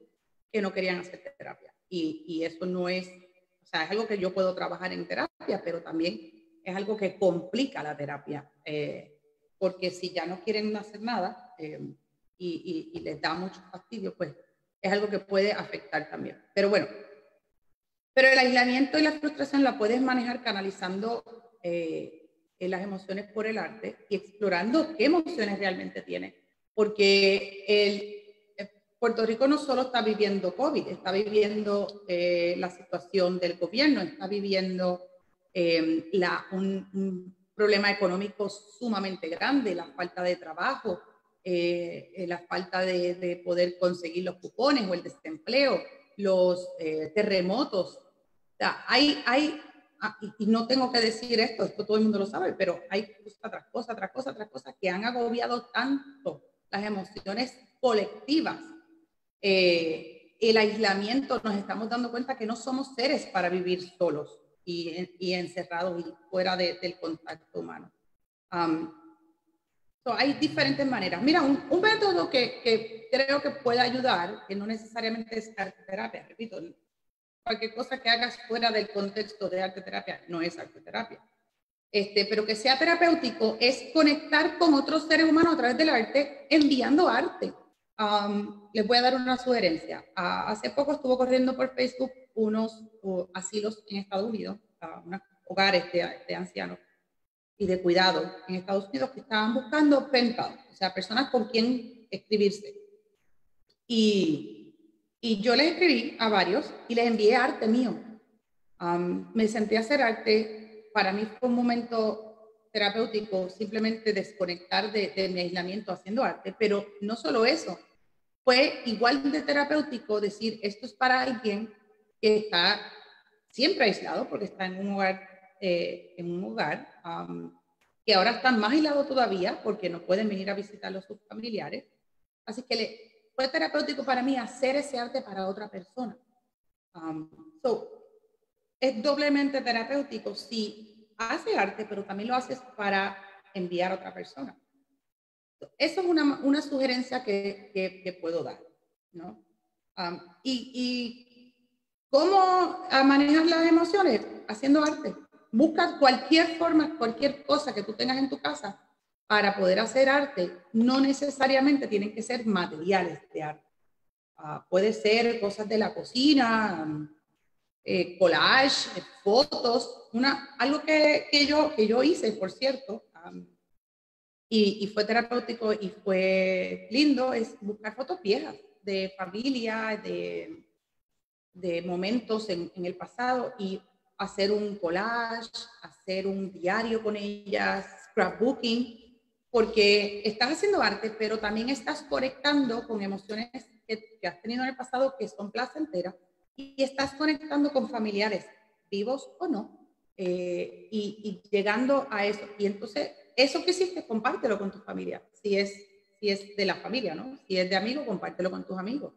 que no querían hacer terapia. Y eso no es, o sea, es algo que yo puedo trabajar en terapia, pero también es algo que complica la terapia. Porque si ya no quieren hacer nada y les da mucho fastidio, pues es algo que puede afectar también. Pero bueno, pero el aislamiento y la frustración la puedes manejar canalizando las emociones por el arte y explorando qué emociones realmente tiene. Porque Puerto Rico no solo está viviendo COVID, está viviendo la situación del gobierno, está viviendo un problema económico sumamente grande, la falta de trabajo, la falta de poder conseguir los cupones o el desempleo, los terremotos. O sea, y no tengo que decir esto todo el mundo lo sabe, pero hay cosas tras cosas que han agobiado tanto las emociones colectivas. El aislamiento, nos estamos dando cuenta que no somos seres para vivir solos y encerrados y fuera del contacto humano. So, hay diferentes maneras. Mira, un método que creo que puede ayudar, que no necesariamente es arte terapia, repito, cualquier cosa que hagas fuera del contexto de arte terapia no es arte terapia. Pero que sea terapéutico es conectar con otros seres humanos a través del arte, enviando arte. Les voy a dar una sugerencia. Hace poco estuvo corriendo por Facebook unos asilos en Estados Unidos, unos hogares de ancianos y de cuidado en Estados Unidos que estaban buscando pen pals, o sea, personas con quien escribirse. Y yo les escribí a varios y les envié arte mío. Me senté a hacer arte. Para mí fue un momento terapéutico, simplemente desconectar de mi aislamiento haciendo arte, pero no solo eso, fue igual de terapéutico decir, esto es para alguien que está siempre aislado, porque está en un hogar que ahora está más aislado todavía, porque no pueden venir a visitar a sus familiares, así que fue terapéutico para mí hacer ese arte para otra persona. Es doblemente terapéutico si hace arte, pero también lo haces para enviar a otra persona. Eso es una sugerencia que puedo dar, ¿no? Y cómo manejar las emociones haciendo arte. Busca cualquier forma, cualquier cosa que tú tengas en tu casa para poder hacer arte. No necesariamente tienen que ser materiales de arte. Puede ser cosas de la cocina, collage, fotos, algo que yo hice, por cierto, y fue terapéutico y fue lindo, es buscar fotos viejas de familia, de momentos en el pasado y hacer un collage, hacer un diario con ellas, scrapbooking, porque estás haciendo arte, pero también estás conectando con emociones que has tenido en el pasado que son placenteras. Y estás conectando con familiares, vivos o no, y llegando a eso. Y entonces, eso que hiciste, compártelo con tu familia. Si es de la familia, ¿no? Si es de amigos, compártelo con tus amigos.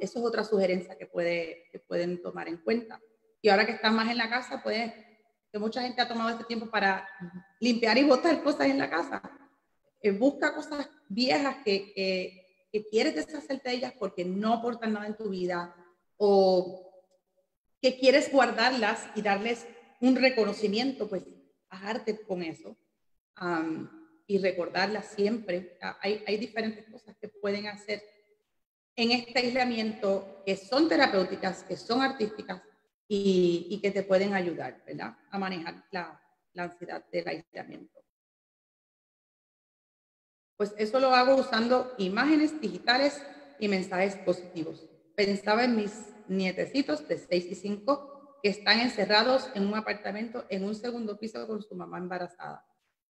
Eso es otra sugerencia que pueden tomar en cuenta. Y ahora que están más en la casa, pues, que mucha gente ha tomado este tiempo para limpiar y botar cosas en la casa. Busca cosas viejas que quieres deshacerte de ellas porque no aportan nada en tu vida, o que quieres guardarlas y darles un reconocimiento, pues haz arte con eso y recordarlas siempre. Hay diferentes cosas que pueden hacer en este aislamiento que son terapéuticas, que son artísticas y que te pueden ayudar, ¿verdad?, a manejar la ansiedad del aislamiento. Pues eso lo hago usando imágenes digitales y mensajes positivos. Pensaba en mis nietecitos de 6 y 5 que están encerrados en un apartamento en un segundo piso con su mamá embarazada.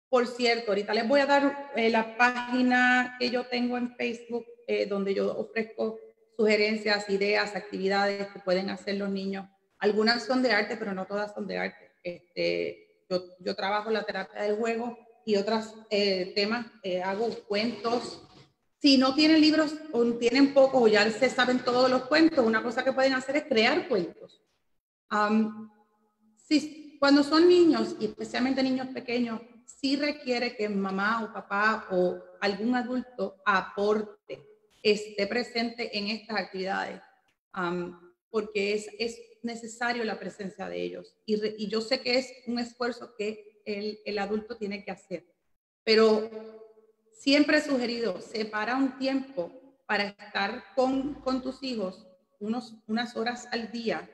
Por cierto, ahorita les voy a dar la página que yo tengo en Facebook donde yo ofrezco sugerencias, ideas, actividades que pueden hacer los niños. Algunas son de arte, pero no todas son de arte. Yo trabajo la terapia del juego y otros temas, hago cuentos. Si no tienen libros o tienen pocos o ya se saben todos los cuentos, una cosa que pueden hacer es crear cuentos. Cuando son niños, y especialmente niños pequeños, sí requiere que mamá o papá o algún adulto aporte, esté presente en estas actividades, porque es necesario la presencia de ellos. Y yo sé que es un esfuerzo que el adulto tiene que hacer, pero siempre he sugerido, separa un tiempo para estar con tus hijos unas horas al día.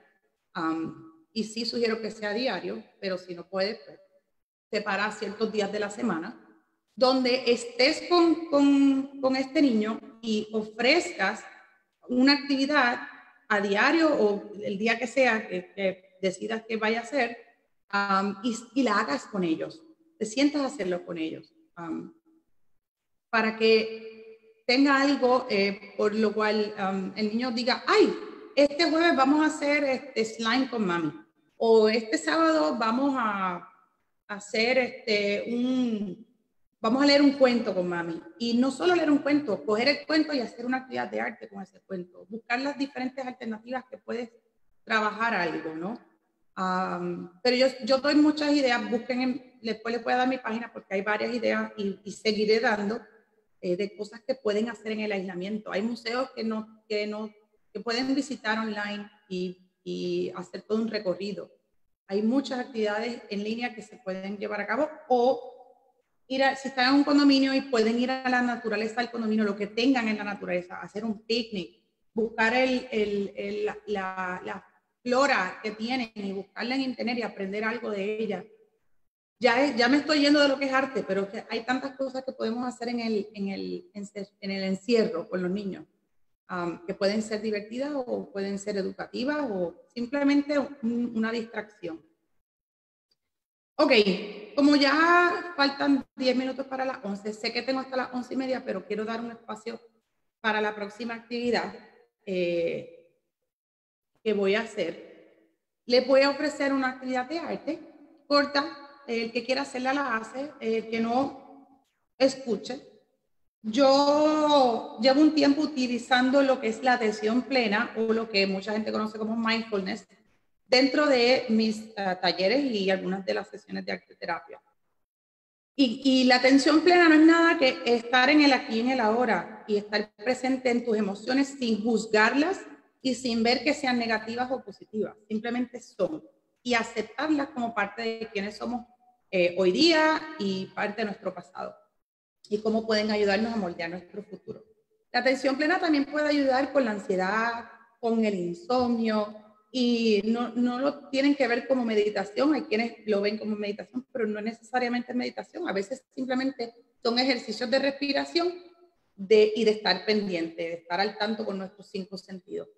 Y sí sugiero que sea diario, pero si no puedes, pues, separa ciertos días de la semana donde estés con este niño y ofrezcas una actividad a diario o el día que sea que decidas que vaya a hacer, y la hagas con ellos. Te sientas a hacerlo con ellos. Para que tenga algo por lo cual el niño diga, ay, este jueves vamos a hacer slime con mami, o este sábado vamos a hacer vamos a leer un cuento con mami. Y no solo leer un cuento, coger el cuento y hacer una actividad de arte con ese cuento, buscar las diferentes alternativas que puedes trabajar algo, ¿no? Pero yo doy muchas ideas, busquen, después les voy a dar mi página porque hay varias ideas y seguiré dando de cosas que pueden hacer en el aislamiento. Hay museos que pueden visitar online y hacer todo un recorrido. Hay muchas actividades en línea que se pueden llevar a cabo, o ir a, si están en un condominio y pueden ir a la naturaleza del condominio, lo que tengan en la naturaleza, hacer un picnic, buscar la flora que tienen y buscarla en internet y aprender algo de ella. Ya me estoy yendo de lo que es arte, pero que hay tantas cosas que podemos hacer en el encierro con los niños, que pueden ser divertidas o pueden ser educativas o simplemente una distracción. Ok, como ya faltan 10 minutos para las 11, sé que tengo hasta las 11:30, pero quiero dar un espacio para la próxima actividad que voy a hacer. Les voy a ofrecer una actividad de arte corta. El que quiera hacerla, la hace. El que no, escuche. Yo llevo un tiempo utilizando lo que es la atención plena, o lo que mucha gente conoce como mindfulness, dentro de mis talleres y algunas de las sesiones de arteterapia. Y la atención plena no es nada que estar en el aquí y en el ahora, y estar presente en tus emociones sin juzgarlas y sin ver que sean negativas o positivas. Simplemente son, y aceptarlas como parte de quienes somos hoy día y parte de nuestro pasado, y cómo pueden ayudarnos a moldear nuestro futuro. La atención plena también puede ayudar con la ansiedad, con el insomnio, y no lo tienen que ver como meditación. Hay quienes lo ven como meditación, pero no necesariamente es meditación. A veces simplemente son ejercicios de respiración y de estar pendiente, de estar al tanto con nuestros 5 sentidos.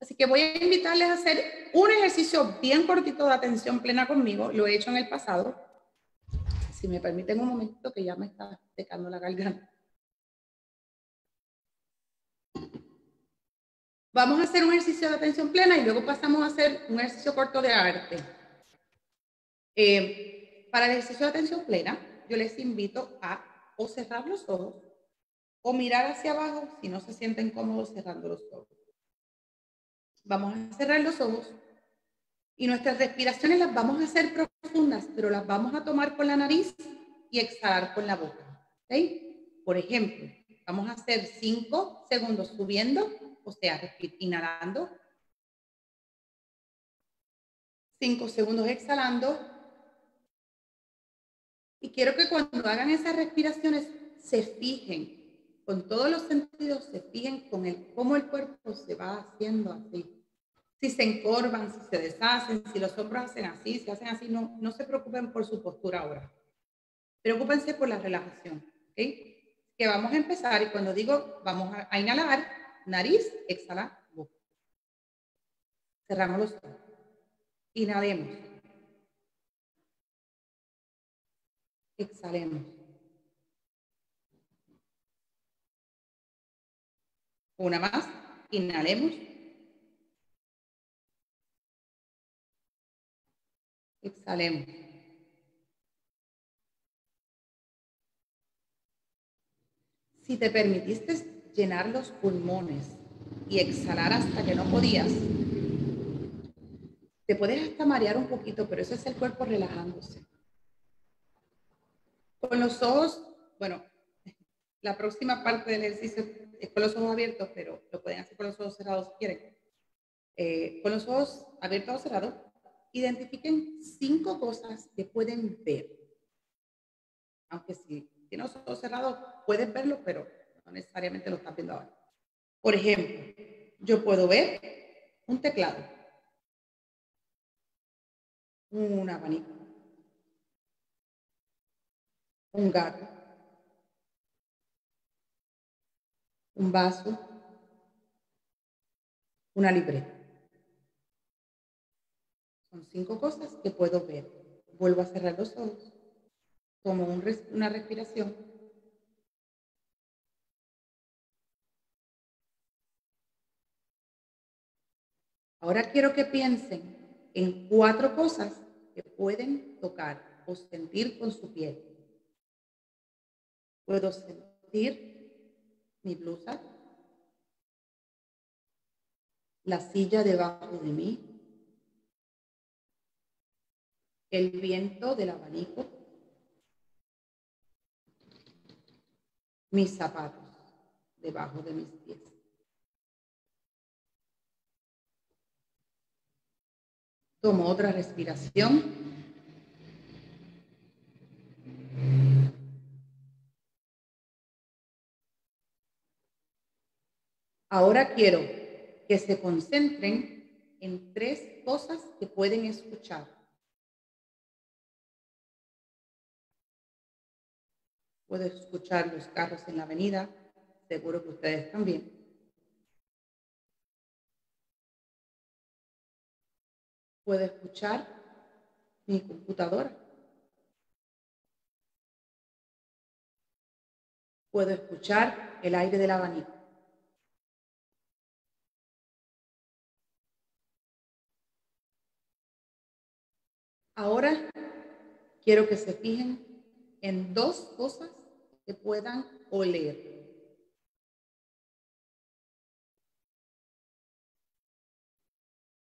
Así que voy a invitarles a hacer un ejercicio bien cortito de atención plena conmigo. Lo he hecho en el pasado. Si me permiten un momento, que ya me está secando la garganta. Vamos a hacer un ejercicio de atención plena y luego pasamos a hacer un ejercicio corto de arte. Para el ejercicio de atención plena, yo les invito a o cerrar los ojos o mirar hacia abajo si no se sienten cómodos cerrando los ojos. Vamos a cerrar los ojos y nuestras respiraciones las vamos a hacer profundas, pero las vamos a tomar con la nariz y exhalar con la boca. ¿Okay? Por ejemplo, vamos a hacer 5 segundos subiendo, o sea, inhalando. 5 segundos exhalando. Y quiero que cuando hagan esas respiraciones se fijen, con todos los sentidos, se fijen con cómo el cuerpo se va haciendo así. Si se encorvan, si se deshacen, si los hombros hacen así, no se preocupen por su postura ahora. Preocúpense por la relajación, ¿okay? Que vamos a empezar, y cuando digo vamos a inhalar, nariz, exhalar, boca. Cerramos los ojos. Inhalemos. Exhalemos. Una más, inhalemos. Exhalemos. Si te permitiste llenar los pulmones y exhalar hasta que no podías, te puedes hasta marear un poquito, pero eso es el cuerpo relajándose. Con los ojos, bueno, la próxima parte del ejercicio es con los ojos abiertos, pero lo pueden hacer con los ojos cerrados si quieren. Con los ojos abiertos o cerrados, identifiquen 5 cosas que pueden ver. Aunque si tienen los ojos cerrados, pueden verlo, pero no necesariamente lo están viendo ahora. Por ejemplo, yo puedo ver un teclado, un abanico, un gato, un vaso, una libreta. Son 5 cosas que puedo ver. Vuelvo a cerrar los ojos, tomo una respiración . Ahora quiero que piensen en 4 cosas que pueden tocar o sentir con su piel. Puedo sentir mi blusa, la silla debajo de mí, el viento del abanico, mis zapatos debajo de mis pies. Tomo otra respiración. Ahora quiero que se concentren en tres cosas que pueden escuchar. Puedo escuchar los carros en la avenida, seguro que ustedes también. Puedo escuchar mi computadora. Puedo escuchar el aire del abanico. Ahora quiero que se fijen en dos cosas que puedan oler.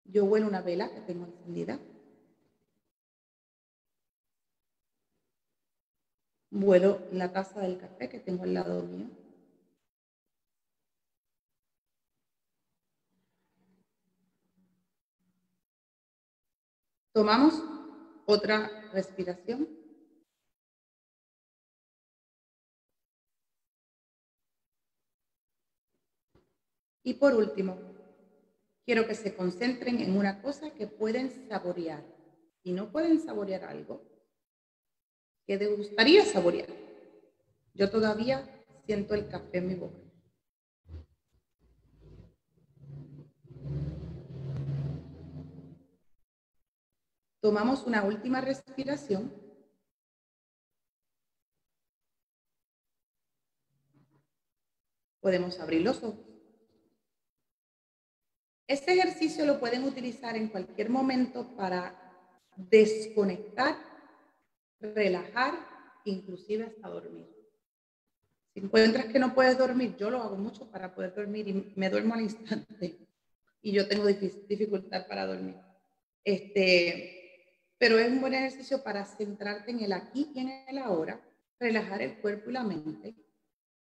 Yo huelo una vela que tengo encendida. Huelo la taza del café que tengo al lado mío. Tomamos otra respiración. Y por último, quiero que se concentren en una cosa que pueden saborear. Si no pueden saborear algo, ¿qué les gustaría saborear? Yo todavía siento el café en mi boca. Tomamos una última respiración. Podemos abrir los ojos. Este ejercicio lo pueden utilizar en cualquier momento para desconectar, relajar, inclusive hasta dormir. Si encuentras que no puedes dormir, yo lo hago mucho para poder dormir y me duermo al instante. Y yo tengo dificultad para dormir. Pero es un buen ejercicio para centrarte en el aquí y en el ahora, relajar el cuerpo y la mente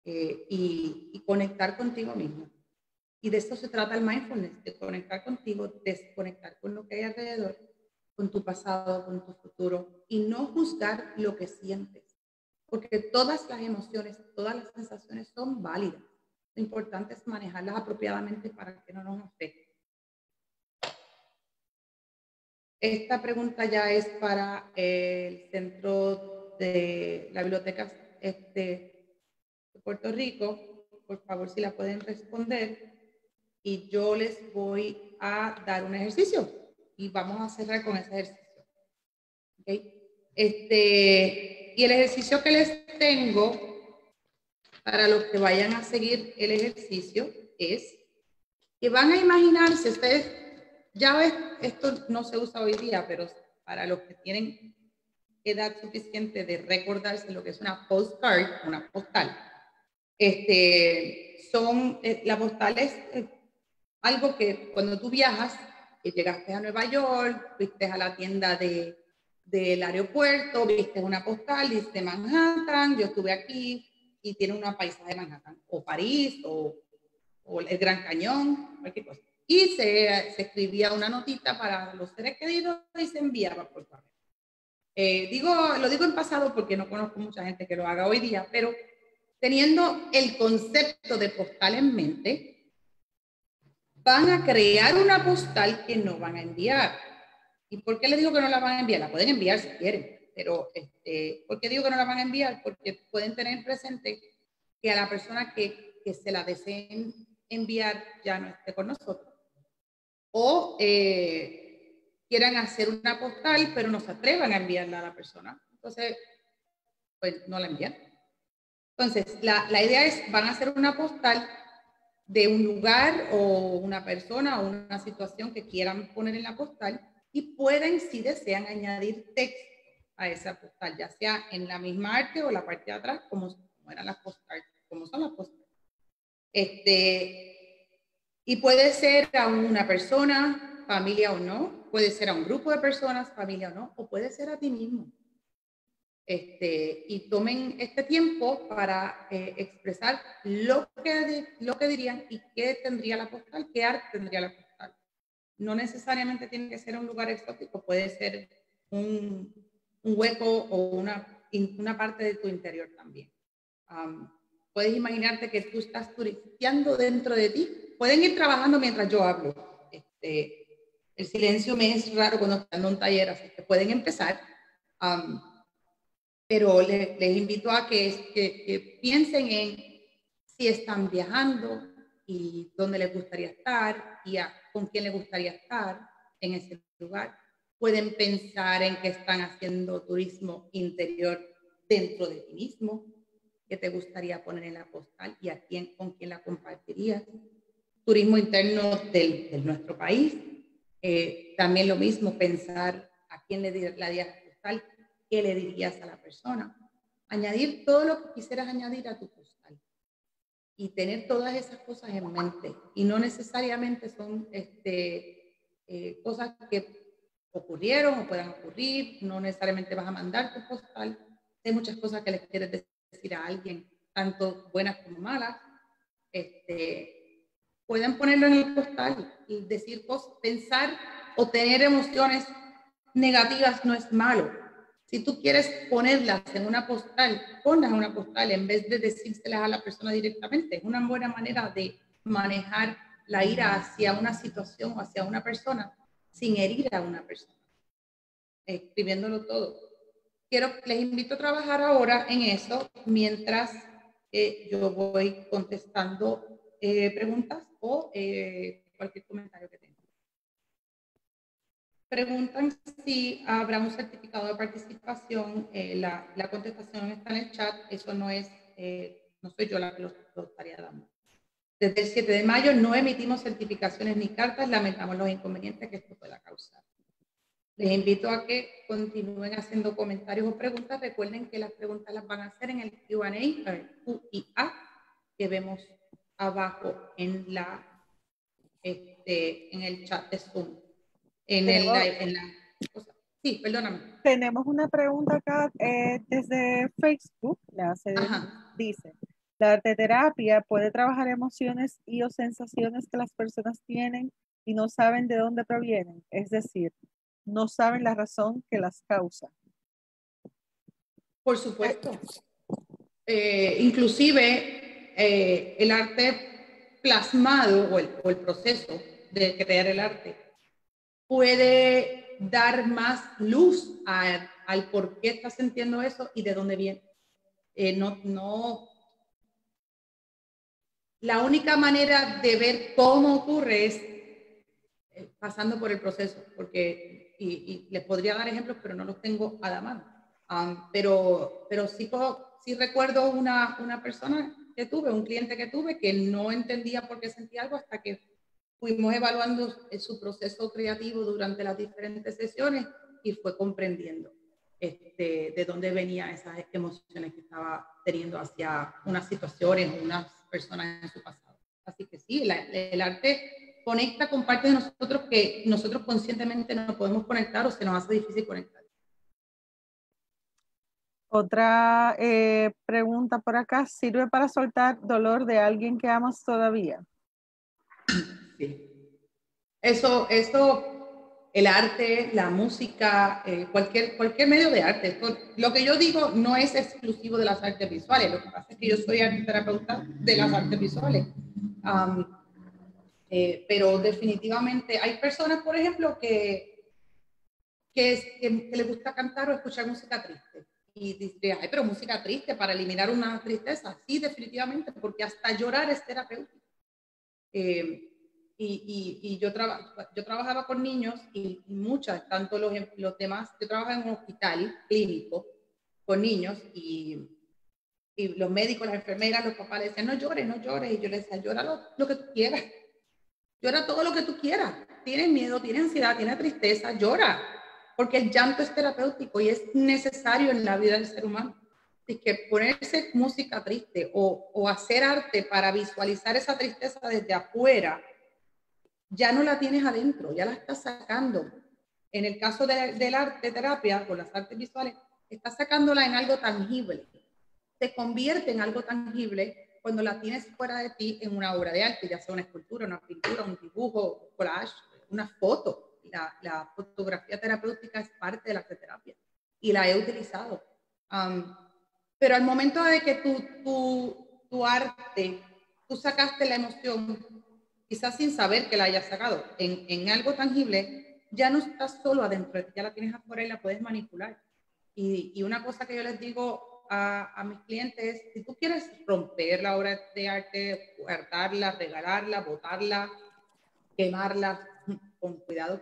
y conectar contigo mismo. Y de esto se trata el mindfulness, de conectar contigo, desconectar con lo que hay alrededor, con tu pasado, con tu futuro, y no juzgar lo que sientes. Porque todas las emociones, todas las sensaciones son válidas. Lo importante es manejarlas apropiadamente para que no nos afecte. Esta pregunta ya es para el centro de la biblioteca de Puerto Rico. Por favor, si la pueden responder. Y yo les voy a dar un ejercicio y vamos a cerrar con ese ejercicio. ¿Okay? Y el ejercicio que les tengo para los que vayan a seguir el ejercicio es que van a imaginarse, ustedes ya ven, esto no se usa hoy día, pero para los que tienen edad suficiente de recordarse lo que es una postcard, una postal, la postal es algo que cuando tú viajas, llegaste a Nueva York, fuiste a la tienda del aeropuerto, viste una postal, dice Manhattan, yo estuve aquí, y tiene una paisaje de Manhattan, o París, o el Gran Cañón, cualquier cosa. Y se escribía una notita para los seres queridos y se enviaba por correo. Lo digo en pasado porque no conozco mucha gente que lo haga hoy día, pero teniendo el concepto de postal en mente, van a crear una postal que no van a enviar. ¿Y por qué les digo que no la van a enviar? La pueden enviar si quieren, pero ¿por qué digo que no la van a enviar? Porque pueden tener presente que a la persona que se la deseen enviar ya no esté con nosotros. O quieran hacer una postal, pero no se atrevan a enviarla a la persona. Entonces, pues no la envían. Entonces, la idea es, van a hacer una postal de un lugar o una persona o una situación que quieran poner en la postal y pueden, si desean, añadir texto a esa postal, ya sea en la misma arte o la parte de atrás, como eran las postcards, como son las postcards. Y puede ser a una persona, familia o no, puede ser a un grupo de personas, familia o no, o puede ser a ti mismo. Y tomen este tiempo para expresar lo que dirían y qué tendría la postal, qué arte tendría la postal. No necesariamente tiene que ser un lugar exótico, puede ser un hueco o una parte de tu interior también. Puedes imaginarte que tú estás turisteando dentro de ti. Pueden ir trabajando mientras yo hablo. El silencio me es raro cuando están en un taller, así que pueden empezar. Pero les invito a que piensen en si están viajando y dónde les gustaría estar y con quién les gustaría estar en ese lugar. Pueden pensar en que están haciendo turismo interior dentro de ti mismo, que te gustaría poner en la postal y con quién la compartirías. Turismo interno de nuestro país. También lo mismo, pensar a quién le dirías la postal. ¿Qué le dirías a la persona? Añadir todo lo que quisieras añadir a tu postal. Y tener todas esas cosas en mente. Y no necesariamente son cosas que ocurrieron o puedan ocurrir. No necesariamente vas a mandar tu postal. Hay muchas cosas que les quieres decir a alguien, tanto buenas como malas. Pueden ponerlo en el postal y decir cosas. Pensar o tener emociones negativas no es malo. Si tú quieres ponerlas en una postal, ponlas en una postal en vez de decírselas a la persona directamente. Es una buena manera de manejar la ira hacia una situación o hacia una persona sin herir a una persona. Escribiéndolo todo. Les invito a trabajar ahora en eso mientras yo voy contestando preguntas o cualquier comentario que tenga. Preguntan si habrá un certificado de participación. La contestación está en el chat. Eso no es, no soy yo la que lo estaría dando. Desde el 7 de mayo no emitimos certificaciones ni cartas. Lamentamos los inconvenientes que esto pueda causar. Les invito a que continúen haciendo comentarios o preguntas. Recuerden que las preguntas las van a hacer en el Q&A que vemos abajo en en el chat de Zoom. Sí, perdóname. Tenemos una pregunta acá desde Facebook. Dice, ¿la arteterapia puede trabajar emociones y o sensaciones que las personas tienen y no saben de dónde provienen? Es decir, no saben la razón que las causa. Por supuesto. Inclusive el arte plasmado o el proceso de crear el arte puede dar más luz al por qué estás sintiendo eso y de dónde viene. La única manera de ver cómo ocurre es pasando por el proceso, porque, y les podría dar ejemplos, pero no los tengo a la mano. Pero sí recuerdo una persona que tuve, un cliente que tuve, que no entendía por qué sentía algo hasta que fuimos evaluando su proceso creativo durante las diferentes sesiones y fue comprendiendo de dónde venían esas emociones que estaba teniendo hacia unas situaciones, unas personas en su pasado. Así que sí, el arte conecta con parte de nosotros que nosotros conscientemente no podemos conectar o se nos hace difícil conectar. Otra pregunta por acá. ¿Sirve para soltar dolor de alguien que amas todavía? Sí. El arte, la música, cualquier medio de arte. Lo que yo digo no es exclusivo de las artes visuales. Lo que pasa es que yo soy arteterapeuta de las artes visuales. Pero definitivamente hay personas, por ejemplo, que les gusta cantar o escuchar música triste. Y dice, ay, pero música triste para eliminar una tristeza. Sí, definitivamente, porque hasta llorar es terapéutico. Yo trabajaba con niños y muchas, tanto los demás, yo trabajaba en un hospital clínico con niños y los médicos, las enfermeras, los papás decían, no llores, no llores. Y yo les decía, llora lo que tú quieras. Llora todo lo que tú quieras. Tienes miedo, tienes ansiedad, tienes tristeza, llora. Porque el llanto es terapéutico y es necesario en la vida del ser humano. Así que ponerse música triste o hacer arte para visualizar esa tristeza desde afuera ya no la tienes adentro, ya la estás sacando. En el caso del arte terapia, con las artes visuales, estás sacándola en algo tangible. Se convierte en algo tangible cuando la tienes fuera de ti en una obra de arte, ya sea una escultura, una pintura, un dibujo, un collage, una foto. La fotografía terapéutica es parte de la terapia y la he utilizado. Pero al momento de que tu arte, tú sacaste la emoción, quizás sin saber que la hayas sacado, en algo tangible, ya no estás solo adentro, ya la tienes afuera y la puedes manipular. Y una cosa que yo les digo a mis clientes es, si tú quieres romper la obra de arte, guardarla, regalarla, botarla, quemarla, con cuidado,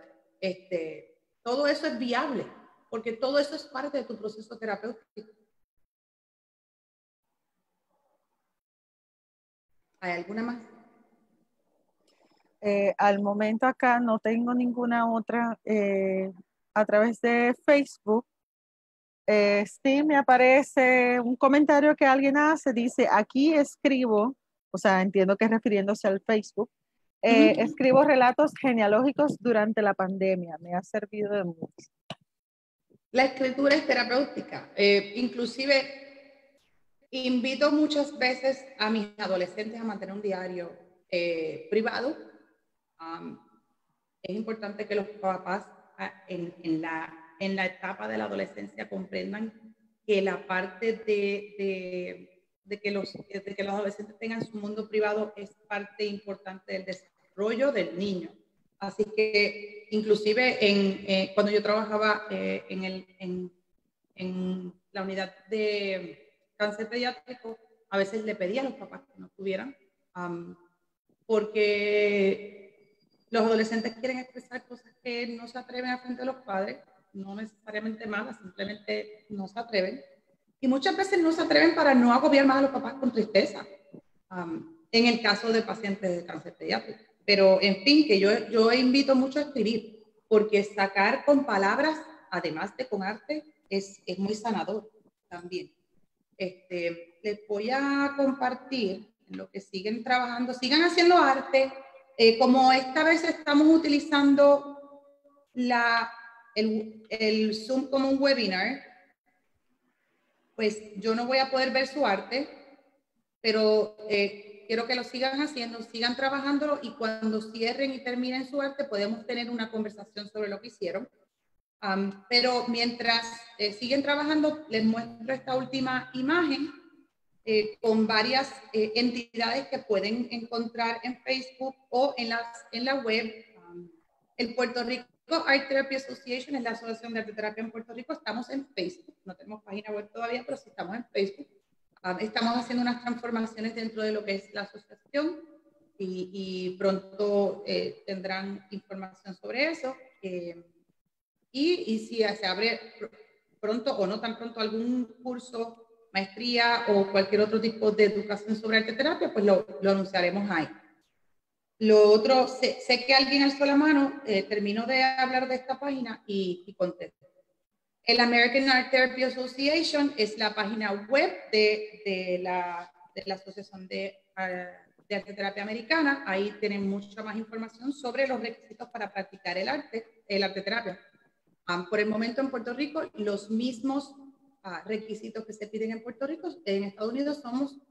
todo eso es viable, porque todo eso es parte de tu proceso terapéutico. ¿Hay alguna más? Al momento acá no tengo ninguna otra. A través de Facebook sí me aparece un comentario que alguien hace, dice, aquí escribo, o sea, entiendo que es refiriéndose al Facebook, escribo relatos genealógicos durante la pandemia, me ha servido de mucho. La escritura es terapéutica, inclusive invito muchas veces a mis adolescentes a mantener un diario privado. Es importante que los papás en la etapa de la adolescencia comprendan que la parte de que los adolescentes tengan su mundo privado es parte importante del desarrollo del niño. Así que inclusive cuando yo trabajaba en la unidad de cáncer pediátrico, a veces le pedía a los papás que no tuvieran, porque los adolescentes quieren expresar cosas que no se atreven a frente a los padres, no necesariamente malas, simplemente no se atreven. Y muchas veces no se atreven para no agobiar más a los papás con tristeza, en el caso de pacientes de cáncer pediátrico. Pero, en fin, que yo invito mucho a escribir, porque sacar con palabras, además de con arte, es muy sanador también. Les voy a compartir lo que siguen trabajando, sigan haciendo arte, como esta vez estamos utilizando el Zoom como un webinar, pues yo no voy a poder ver su arte, pero quiero que lo sigan haciendo, sigan trabajándolo, y cuando cierren y terminen su arte podemos tener una conversación sobre lo que hicieron. Pero mientras siguen trabajando, les muestro esta última imagen con varias entidades que pueden encontrar en Facebook o en la web. El Puerto Rico Art Therapy Association es la asociación de arteterapia en Puerto Rico. Estamos en Facebook, no tenemos página web todavía, pero sí estamos en Facebook. Estamos haciendo unas transformaciones dentro de lo que es la asociación y pronto tendrán información sobre eso. Y si se abre pronto o no tan pronto algún curso, maestría o cualquier otro tipo de educación sobre arte terapia, pues lo anunciaremos ahí. Lo otro, sé que alguien alzó la mano, terminó de hablar de esta página y contesto. El American Art Therapy Association es la página web de la Asociación de Arte Terapia Americana. Ahí tienen mucha más información sobre los requisitos para practicar el arte terapia. Por el momento en Puerto Rico, los mismos requisitos que se piden en Puerto Rico, en Estados Unidos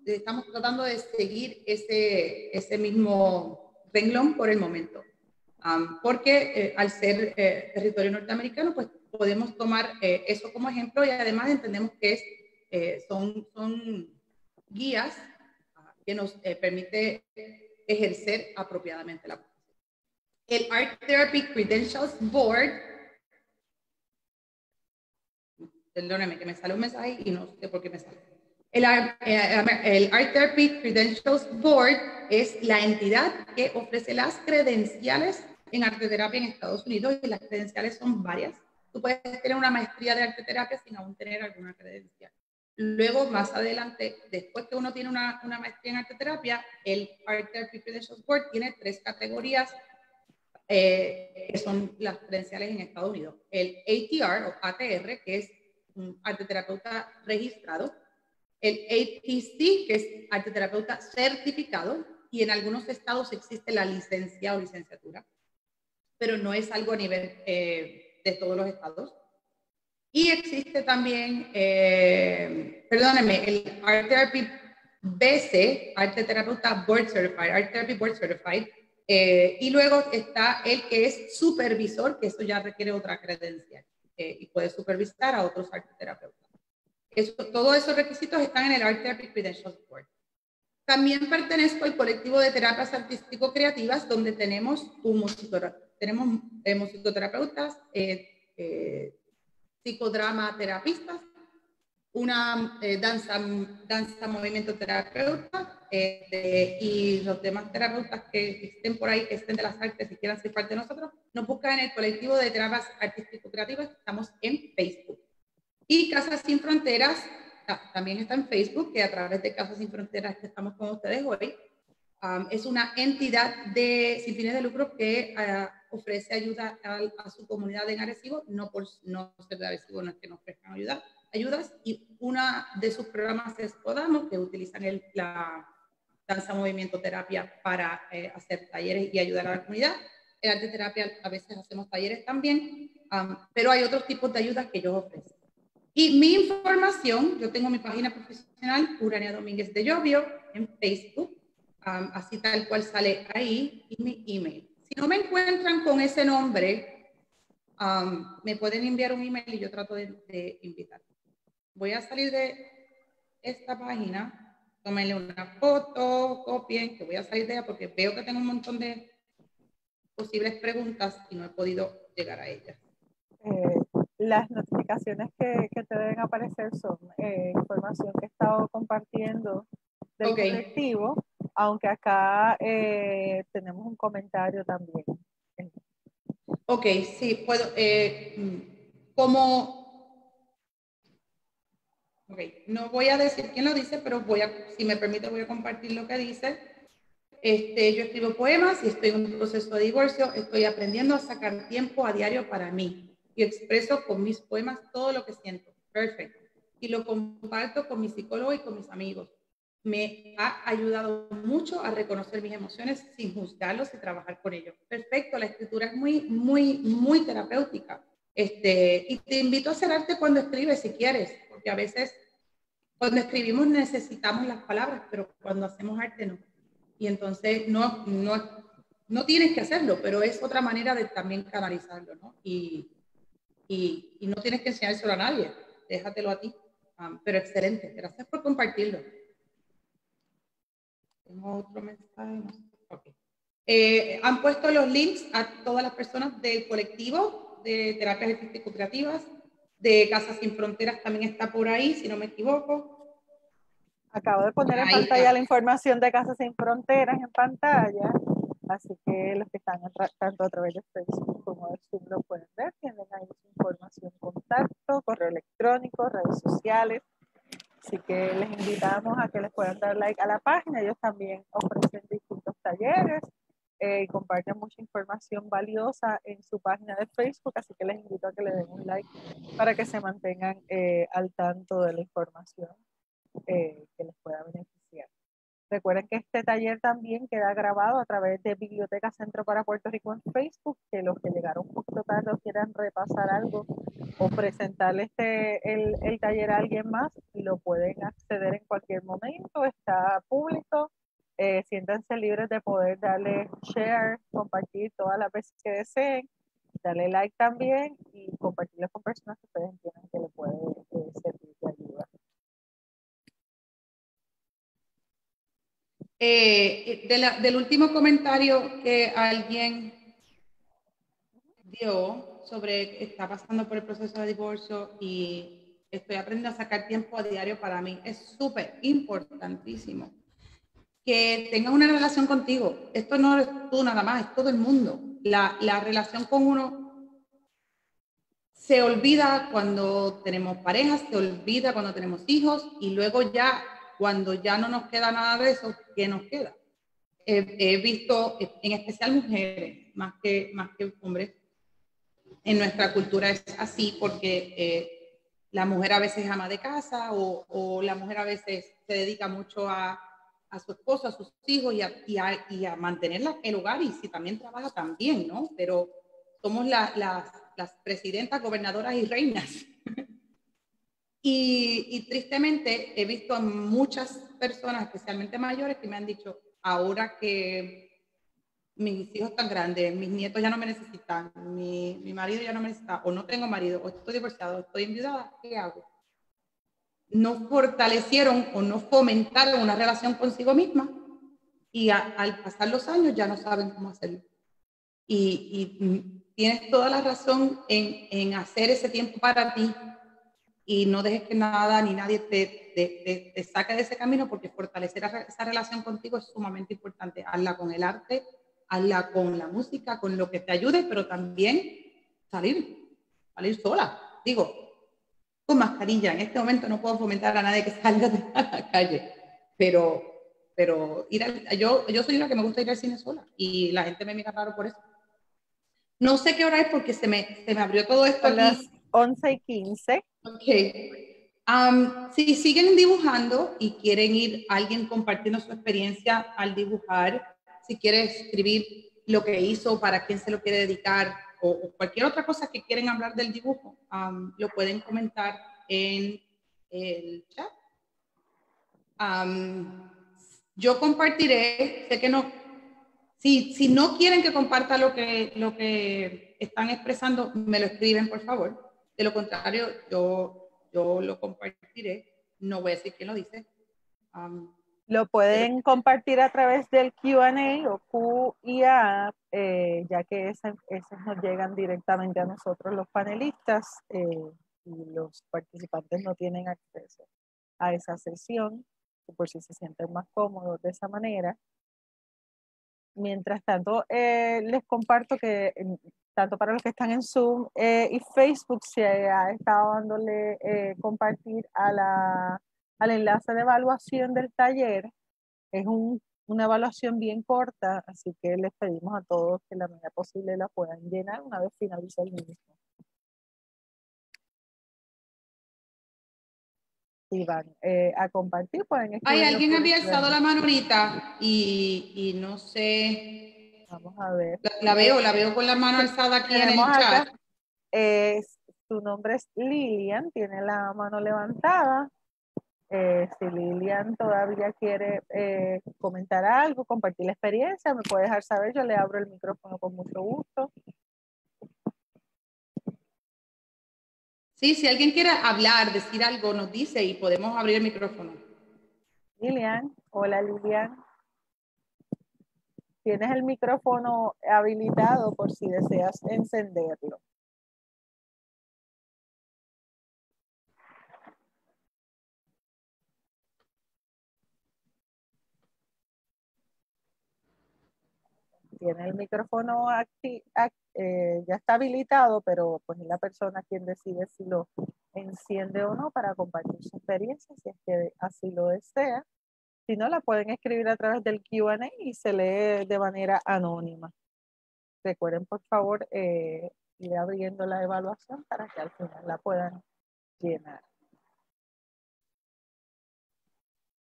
estamos tratando de seguir ese mismo renglón por el momento. Porque al ser territorio norteamericano, pues podemos tomar eso como ejemplo, y además entendemos que son guías que nos permite ejercer apropiadamente la profesión. El Art Therapy Credentials Board, perdóname que me sale un mensaje y no sé por qué me sale. El Art Therapy Credentials Board es la entidad que ofrece las credenciales en arte terapia en Estados Unidos, y las credenciales son varias. Tú puedes tener una maestría de arte terapia sin aún tener alguna credencial. Luego, más adelante, después que uno tiene una maestría en arte terapia, el Art Therapy Credentials Board tiene 3 categorías que son las credenciales en Estados Unidos. El ATR o ATR, que es un arteterapeuta registrado, el ATC, que es arteterapeuta certificado, y en algunos estados existe la licencia o licenciatura, pero no es algo a nivel de todos los estados. Y existe también, perdónenme, el Art Therapy BC, Arte Terapeuta Board Certified, Art Therapy Board Certified, y luego está el que es supervisor, que eso ya requiere otra credencial, y puede supervisar a otros arteterapeutas. Todos esos requisitos están en el Art Therapy Credentials Board. También pertenezco al Colectivo de Terapias Artístico-Creativas, donde tenemos musicoterapeutas, psicodramaterapistas, una danza movimiento terapeuta, y los demás terapeutas que estén por ahí, que estén de las artes y quieran ser parte de nosotros, nos buscan en el Colectivo de Terapias Artístico-Creativas, estamos en Facebook. Y Casas Sin Fronteras también está en Facebook, que a través de Casas Sin Fronteras que estamos con ustedes hoy. Es una entidad sin fines de lucro que ofrece ayuda a su comunidad en Arecibo, no ser de Arecibo, no es que nos ofrezcan ayudas, y una de sus programas es Podamos, que utilizan la danza movimiento terapia para hacer talleres y ayudar a la comunidad. En arte terapia a veces hacemos talleres también, pero hay otros tipos de ayudas que ellos ofrecen. Y mi información, yo tengo mi página profesional, Urania Domínguez de Llovio, en Facebook, así tal cual sale ahí, y mi email. Si no me encuentran con ese nombre, me pueden enviar un email y yo trato de invitar. Voy a salir de esta página, tómenle una foto, copien, que voy a salir de ella porque veo que tengo un montón de posibles preguntas y no he podido llegar a ellas. Las notificaciones que te deben aparecer son información que he estado compartiendo del colectivo, aunque acá tenemos un comentario también. Ok, sí, puedo. No voy a decir quién lo dice, pero si me permite, voy a compartir lo que dice. Yo escribo poemas y estoy en un proceso de divorcio. Estoy aprendiendo a sacar tiempo a diario para mí y expreso con mis poemas todo lo que siento. Perfecto. Y lo comparto con mi psicólogo y con mis amigos. Me ha ayudado mucho a reconocer mis emociones sin juzgarlos y trabajar con ellos. Perfecto, la escritura es muy, muy, muy terapéutica. Y te invito a hacer arte cuando escribes, si quieres, porque a veces cuando escribimos necesitamos las palabras, pero cuando hacemos arte no. Y entonces no tienes que hacerlo, pero es otra manera de también canalizarlo, ¿no? Y no tienes que enseñárselo a nadie, déjatelo a ti. Pero excelente, gracias por compartirlo. Tengo otro mensaje. Okay. Han puesto los links a todas las personas del colectivo de terapias artístico-creativas, de Casas Sin Fronteras también está por ahí, si no me equivoco. Acabo de poner en pantalla la información de Casas Sin Fronteras en pantalla, así que los que están tanto a través de Facebook como de Zoom lo pueden ver, tienen ahí su información, contacto, correo electrónico, redes sociales. Así que les invitamos a que les puedan dar like a la página. Ellos también ofrecen distintos talleres y comparten mucha información valiosa en su página de Facebook. Así que les invito a que le den un like para que se mantengan al tanto de la información que les pueda beneficiar. Recuerden que este taller también queda grabado a través de Biblioteca Centro para Puerto Rico en Facebook, que los que llegaron justo tarde o quieran repasar algo o presentarle el taller a alguien más, lo pueden acceder en cualquier momento, está público, siéntanse libres de poder darle share, compartir todas las veces que deseen, darle like también y compartirlo con personas que ustedes entiendan que le puede servir de ayuda. Del último comentario que alguien dio sobre que está pasando por el proceso de divorcio y estoy aprendiendo a sacar tiempo a diario para mí, es súper importantísimo que tengas una relación contigo. Esto no es tú nada más, es todo el mundo. La relación con uno se olvida cuando tenemos parejas, se olvida cuando tenemos hijos y luego ya cuando ya no nos queda nada de eso, ¿qué nos queda? He visto, en especial mujeres, más que hombres, en nuestra cultura es así porque la mujer a veces ama de casa o la mujer a veces se dedica mucho a a su esposo, a sus hijos y a mantener el hogar, y si también trabaja también, ¿no? Pero somos las presidentas, gobernadoras y reinas. Y tristemente he visto a muchas personas, especialmente mayores, que me han dicho, ahora que mis hijos están grandes, mis nietos ya no me necesitan, mi marido ya no me necesita, o no tengo marido, o estoy divorciado, o estoy enviudada, ¿qué hago? No fortalecieron o no fomentaron una relación consigo misma, y al pasar los años ya no saben cómo hacerlo. Y tienes toda la razón en hacer ese tiempo para ti, y no dejes que nada ni nadie te saque de ese camino, porque fortalecer esa relación contigo es sumamente importante. Hazla con el arte, hazla con la música, con lo que te ayude, pero también salir sola. Digo, con mascarilla, en este momento no puedo fomentar a nadie que salga a la calle, pero yo soy una que me gusta ir al cine sola, y la gente me mira raro por eso. No sé qué hora es porque se me abrió todo esto. A las 11:15. Ok. Si siguen dibujando y quieren ir alguien compartiendo su experiencia al dibujar, si quiere escribir lo que hizo, para quién se lo quiere dedicar, o cualquier otra cosa que quieren hablar del dibujo, lo pueden comentar en el chat. Yo compartiré, sé que no, si no quieren que comparta lo que están expresando, me lo escriben, por favor. De lo contrario, yo lo compartiré. No voy a decir quién lo dice. Lo pueden compartir a través del Q&A o QIA, ya que esas nos llegan directamente a nosotros los panelistas, y los participantes no tienen acceso a esa sesión, por si se sienten más cómodos de esa manera. Mientras tanto, les comparto que tanto para los que están en Zoom y Facebook se ha estado dándole compartir al enlace de evaluación del taller. Es una evaluación bien corta, así que les pedimos a todos que la medida posible la puedan llenar una vez finalice el mismo. Y van a compartir, pueden... Ay, alguien había alzado la mano ahorita y no sé. Vamos a ver. La veo con la mano alzada aquí en el chat. Su nombre es Lilian, tiene la mano levantada. Si Lilian todavía quiere comentar algo, compartir la experiencia, me puede dejar saber, yo le abro el micrófono con mucho gusto. Sí, si alguien quiere hablar, decir algo, nos dice y podemos abrir el micrófono. Lilian, hola Lilian. Tienes el micrófono habilitado por si deseas encenderlo. Tiene el micrófono ya está habilitado, pero pues es la persona quien decide si lo enciende o no para compartir su experiencia, si es que así lo desea. Si no, la pueden escribir a través del Q&A y se lee de manera anónima. Recuerden, por favor, ir abriendo la evaluación para que al final la puedan llenar.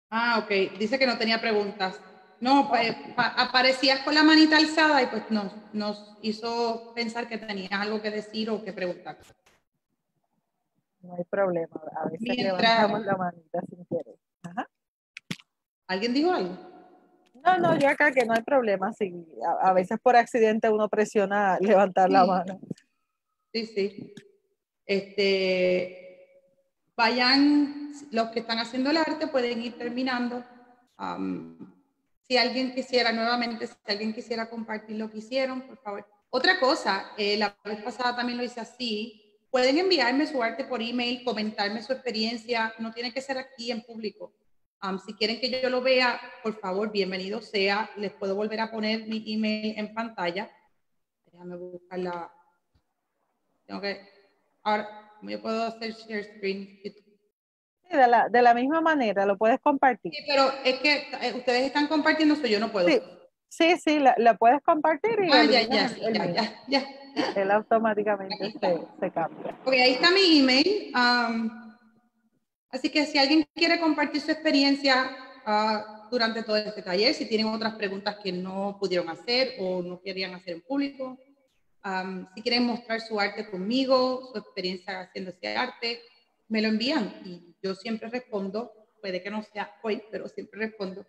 Ah, ok. Dice que no tenía preguntas. No, pues, aparecías con la manita alzada y pues nos hizo pensar que tenías algo que decir o que preguntar. No hay problema, a veces levantamos la manita sin querer. Ajá. ¿Alguien dijo algo? No, yo acá que no hay problema, sí, a veces por accidente uno presiona levantar la mano. Sí. Vayan, los que están haciendo el arte pueden ir terminando. Si alguien quisiera compartir lo que hicieron, por favor. Otra cosa, la vez pasada también lo hice así, pueden enviarme su arte por email, comentarme su experiencia, no tiene que ser aquí en público. Si quieren que yo lo vea, por favor, bienvenido sea, les puedo volver a poner mi email en pantalla. Déjame buscar la... Tengo que... Ahora, ¿cómo yo puedo hacer share screen? De la misma manera, lo puedes compartir. Sí, pero es que ustedes están compartiendo eso, yo no puedo. Sí, la puedes compartir. Y ya. Él automáticamente se cambia. Ok, ahí está mi email. Así que si alguien quiere compartir su experiencia, durante todo este taller, si tienen otras preguntas que no pudieron hacer o no querían hacer en público, si quieren mostrar su arte conmigo, su experiencia haciendo ese arte, me lo envían y yo siempre respondo, puede que no sea hoy, pero siempre respondo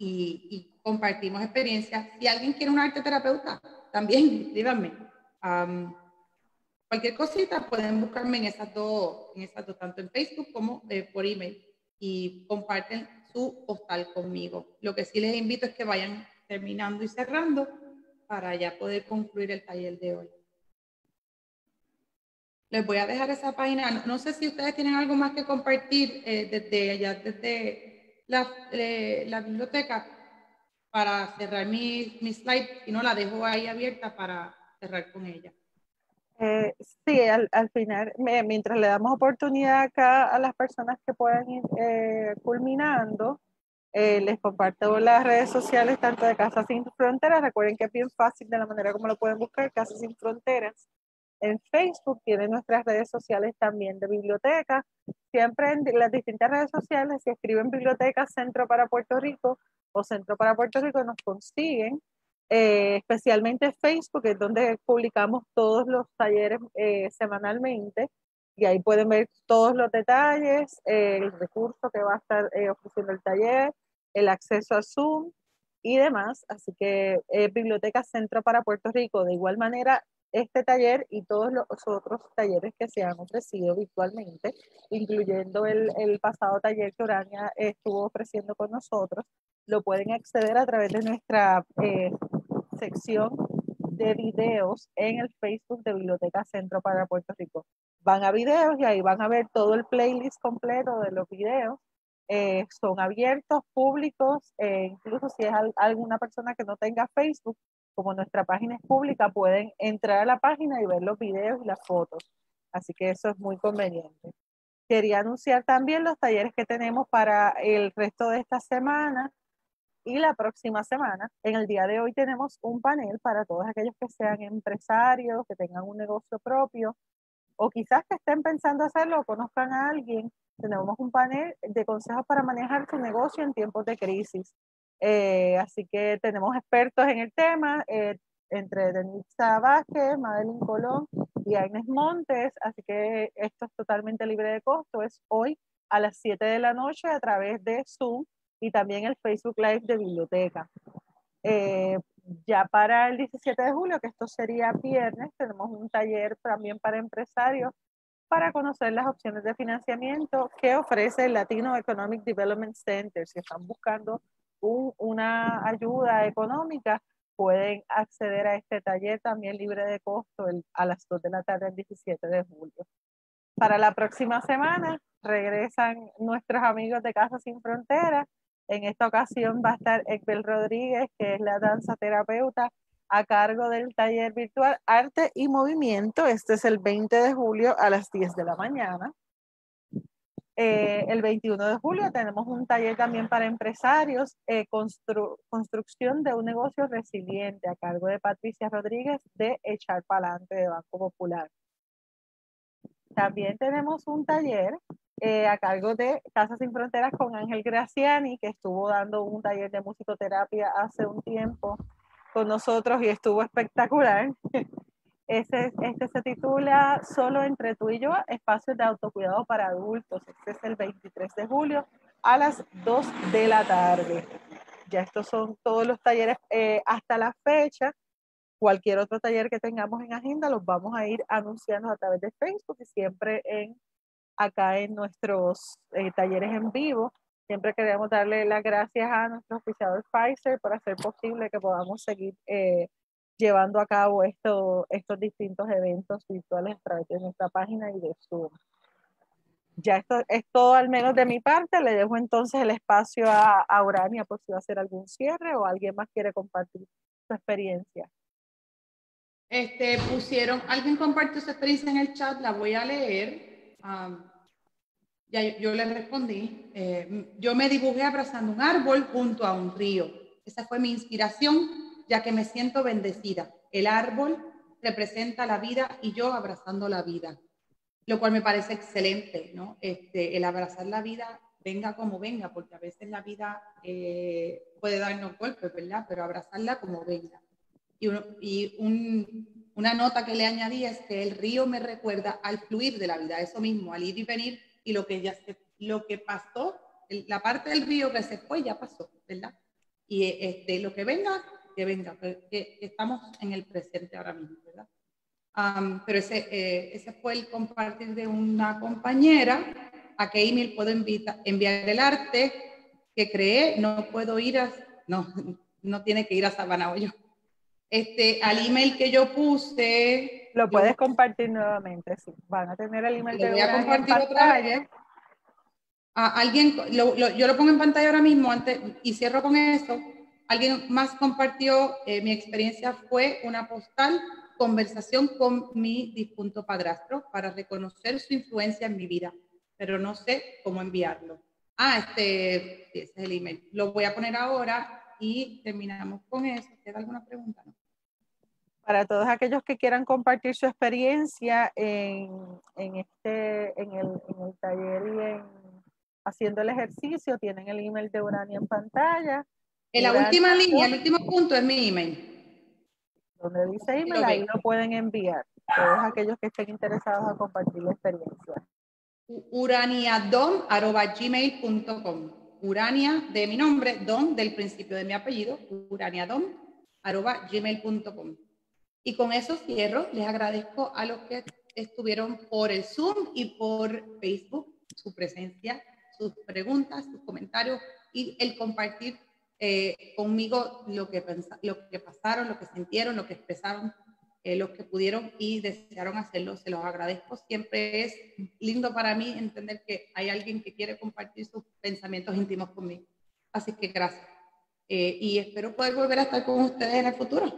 y compartimos experiencias. Si alguien quiere un arte terapeuta, también escríbanme. Cualquier cosita pueden buscarme en esas dos, tanto en Facebook como por email, y comparten su postal conmigo. Lo que sí les invito es que vayan terminando y cerrando para ya poder concluir el taller de hoy. Les voy a dejar esa página. No sé si ustedes tienen algo más que compartir desde allá, desde la biblioteca, para cerrar mi slide. Si no, la dejo ahí abierta para cerrar con ella. Sí, al final, mientras le damos oportunidad acá a las personas que puedan ir culminando, les comparto las redes sociales tanto de Casas Sin Fronteras. Recuerden que es bien fácil de la manera como lo pueden buscar, Casas Sin Fronteras. En Facebook tienen nuestras redes sociales también de biblioteca. Siempre en las distintas redes sociales, si escriben Biblioteca Centro para Puerto Rico o Centro para Puerto Rico, nos consiguen. Especialmente Facebook, es donde publicamos todos los talleres semanalmente, y ahí pueden ver todos los detalles, el recurso que va a estar ofreciendo el taller, el acceso a Zoom y demás. Así que Biblioteca Centro para Puerto Rico. De igual manera, este taller y todos los otros talleres que se han ofrecido virtualmente, incluyendo el pasado taller que Urania estuvo ofreciendo con nosotros, lo pueden acceder a través de nuestra sección de videos en el Facebook de Biblioteca Centro para Puerto Rico. Van a videos y ahí van a ver todo el playlist completo de los videos. Son abiertos, públicos, incluso si es alguna persona que no tenga Facebook, como nuestra página es pública, pueden entrar a la página y ver los videos y las fotos. Así que eso es muy conveniente. Quería anunciar también los talleres que tenemos para el resto de esta semana y la próxima semana. En el día de hoy tenemos un panel para todos aquellos que sean empresarios, que tengan un negocio propio, o quizás que estén pensando hacerlo o conozcan a alguien. Tenemos un panel de consejos para manejar tu negocio en tiempos de crisis. Así que tenemos expertos en el tema, entre Denise Vázquez, Madeline Colón y Agnes Montes. Así que esto es totalmente libre de costo. Es hoy a las 7 de la noche a través de Zoom y también el Facebook Live de Biblioteca. Ya para el 17 de julio, que esto sería viernes, tenemos un taller también para empresarios para conocer las opciones de financiamiento que ofrece el Latino Economic Development Center. Si están buscando una ayuda económica, pueden acceder a este taller también libre de costo a las 2 de la tarde el 17 de julio. Para la próxima semana regresan nuestros amigos de Casas Sin Fronteras. En esta ocasión va a estar Isabel Rodríguez, que es la danza terapeuta, a cargo del taller virtual Arte y Movimiento. Este es el 20 de julio a las 10 de la mañana. El 21 de julio tenemos un taller también para empresarios, construcción de un negocio resiliente, a cargo de Patricia Rodríguez de Echar Palante, de Banco Popular. También tenemos un taller a cargo de Casas Sin Fronteras con Ángel Graciani, que estuvo dando un taller de musicoterapia hace un tiempo con nosotros y estuvo espectacular. Este se titula Solo entre tú y yo, espacios de autocuidado para adultos. Este es el 23 de julio a las 2 de la tarde. Ya estos son todos los talleres hasta la fecha. Cualquier otro taller que tengamos en agenda los vamos a ir anunciando a través de Facebook y siempre acá en nuestros talleres en vivo. Siempre queremos darle las gracias a nuestro oficiador Pfizer por hacer posible que podamos seguir llevando a cabo estos distintos eventos virtuales a través de nuestra página y de Zoom. Ya esto es todo, al menos de mi parte. Le dejo entonces el espacio a Urania por si va a hacer algún cierre o alguien más quiere compartir su experiencia. Alguien compartió su experiencia en el chat, la voy a leer. Yo le respondí. Yo me dibujé abrazando un árbol junto a un río. Esa fue mi inspiración, ya que me siento bendecida. El árbol representa la vida y yo abrazando la vida, lo cual me parece excelente, ¿no? El abrazar la vida venga como venga, porque a veces la vida puede darnos golpes, ¿verdad? Pero abrazarla como venga. Una nota que le añadí es que el río me recuerda al fluir de la vida, eso mismo, al ir y venir, y lo que pasó, la parte del río que se fue ya pasó, ¿verdad? Y lo que venga, que estamos en el presente ahora mismo, ¿verdad? Pero ese fue el compartir de una compañera. ¿A qué email puedo enviar el arte que creé? No puedo ir a... No tiene que ir a Sabana Hoyo. Al email que yo puse... Lo puedes compartir nuevamente, sí. Van a tener el email de Urania en pantalla. Yo lo pongo en pantalla ahora mismo antes, y cierro con eso. Alguien más compartió, mi experiencia fue una postal, conversación con mi difunto padrastro para reconocer su influencia en mi vida, pero no sé cómo enviarlo. Ese es el email. Lo voy a poner ahora y terminamos con eso. ¿Queda alguna pregunta? ¿No? Para todos aquellos que quieran compartir su experiencia en el taller y haciendo el ejercicio, tienen el email de Urania en pantalla. En la última línea, el último punto es mi email. Donde dice email, ahí lo pueden enviar. Todos aquellos que estén interesados a compartir la experiencia. uraniadom@gmail.com. Urania de mi nombre, Dom del principio de mi apellido, uraniadom@gmail.com. Y con eso cierro. Les agradezco a los que estuvieron por el Zoom y por Facebook su presencia, sus preguntas, sus comentarios y el compartir conmigo lo que pasaron, lo que sintieron, lo que expresaron, lo que pudieron y desearon hacerlo. Se los agradezco. Siempre es lindo para mí entender que hay alguien que quiere compartir sus pensamientos íntimos conmigo. Así que gracias. Y espero poder volver a estar con ustedes en el futuro.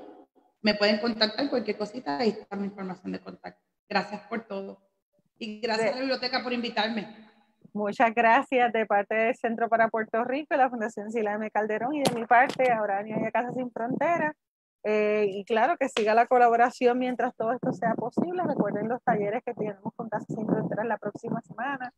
Me pueden contactar cualquier cosita. Ahí está mi información de contacto. Gracias por todo. Y gracias a la biblioteca por invitarme. Muchas gracias de parte del Centro para Puerto Rico, la Fundación Sila M. Calderón y de mi parte, a Urania y a Casas Sin Fronteras. Y claro, que siga la colaboración mientras todo esto sea posible. Recuerden los talleres que tenemos con Casas Sin Fronteras la próxima semana.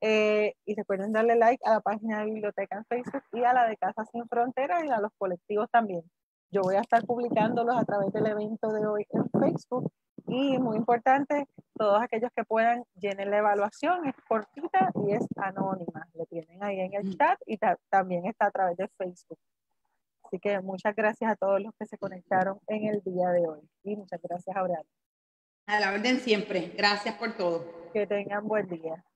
Y recuerden darle like a la página de Biblioteca en Facebook y a la de Casas Sin Fronteras y a los colectivos también. Yo voy a estar publicándolos a través del evento de hoy en Facebook. Y muy importante, todos aquellos que puedan llenen la evaluación, es cortita y es anónima. Lo tienen ahí en el chat y también está a través de Facebook. Así que muchas gracias a todos los que se conectaron en el día de hoy. Y muchas gracias a Urania. A la orden siempre. Gracias por todo. Que tengan buen día.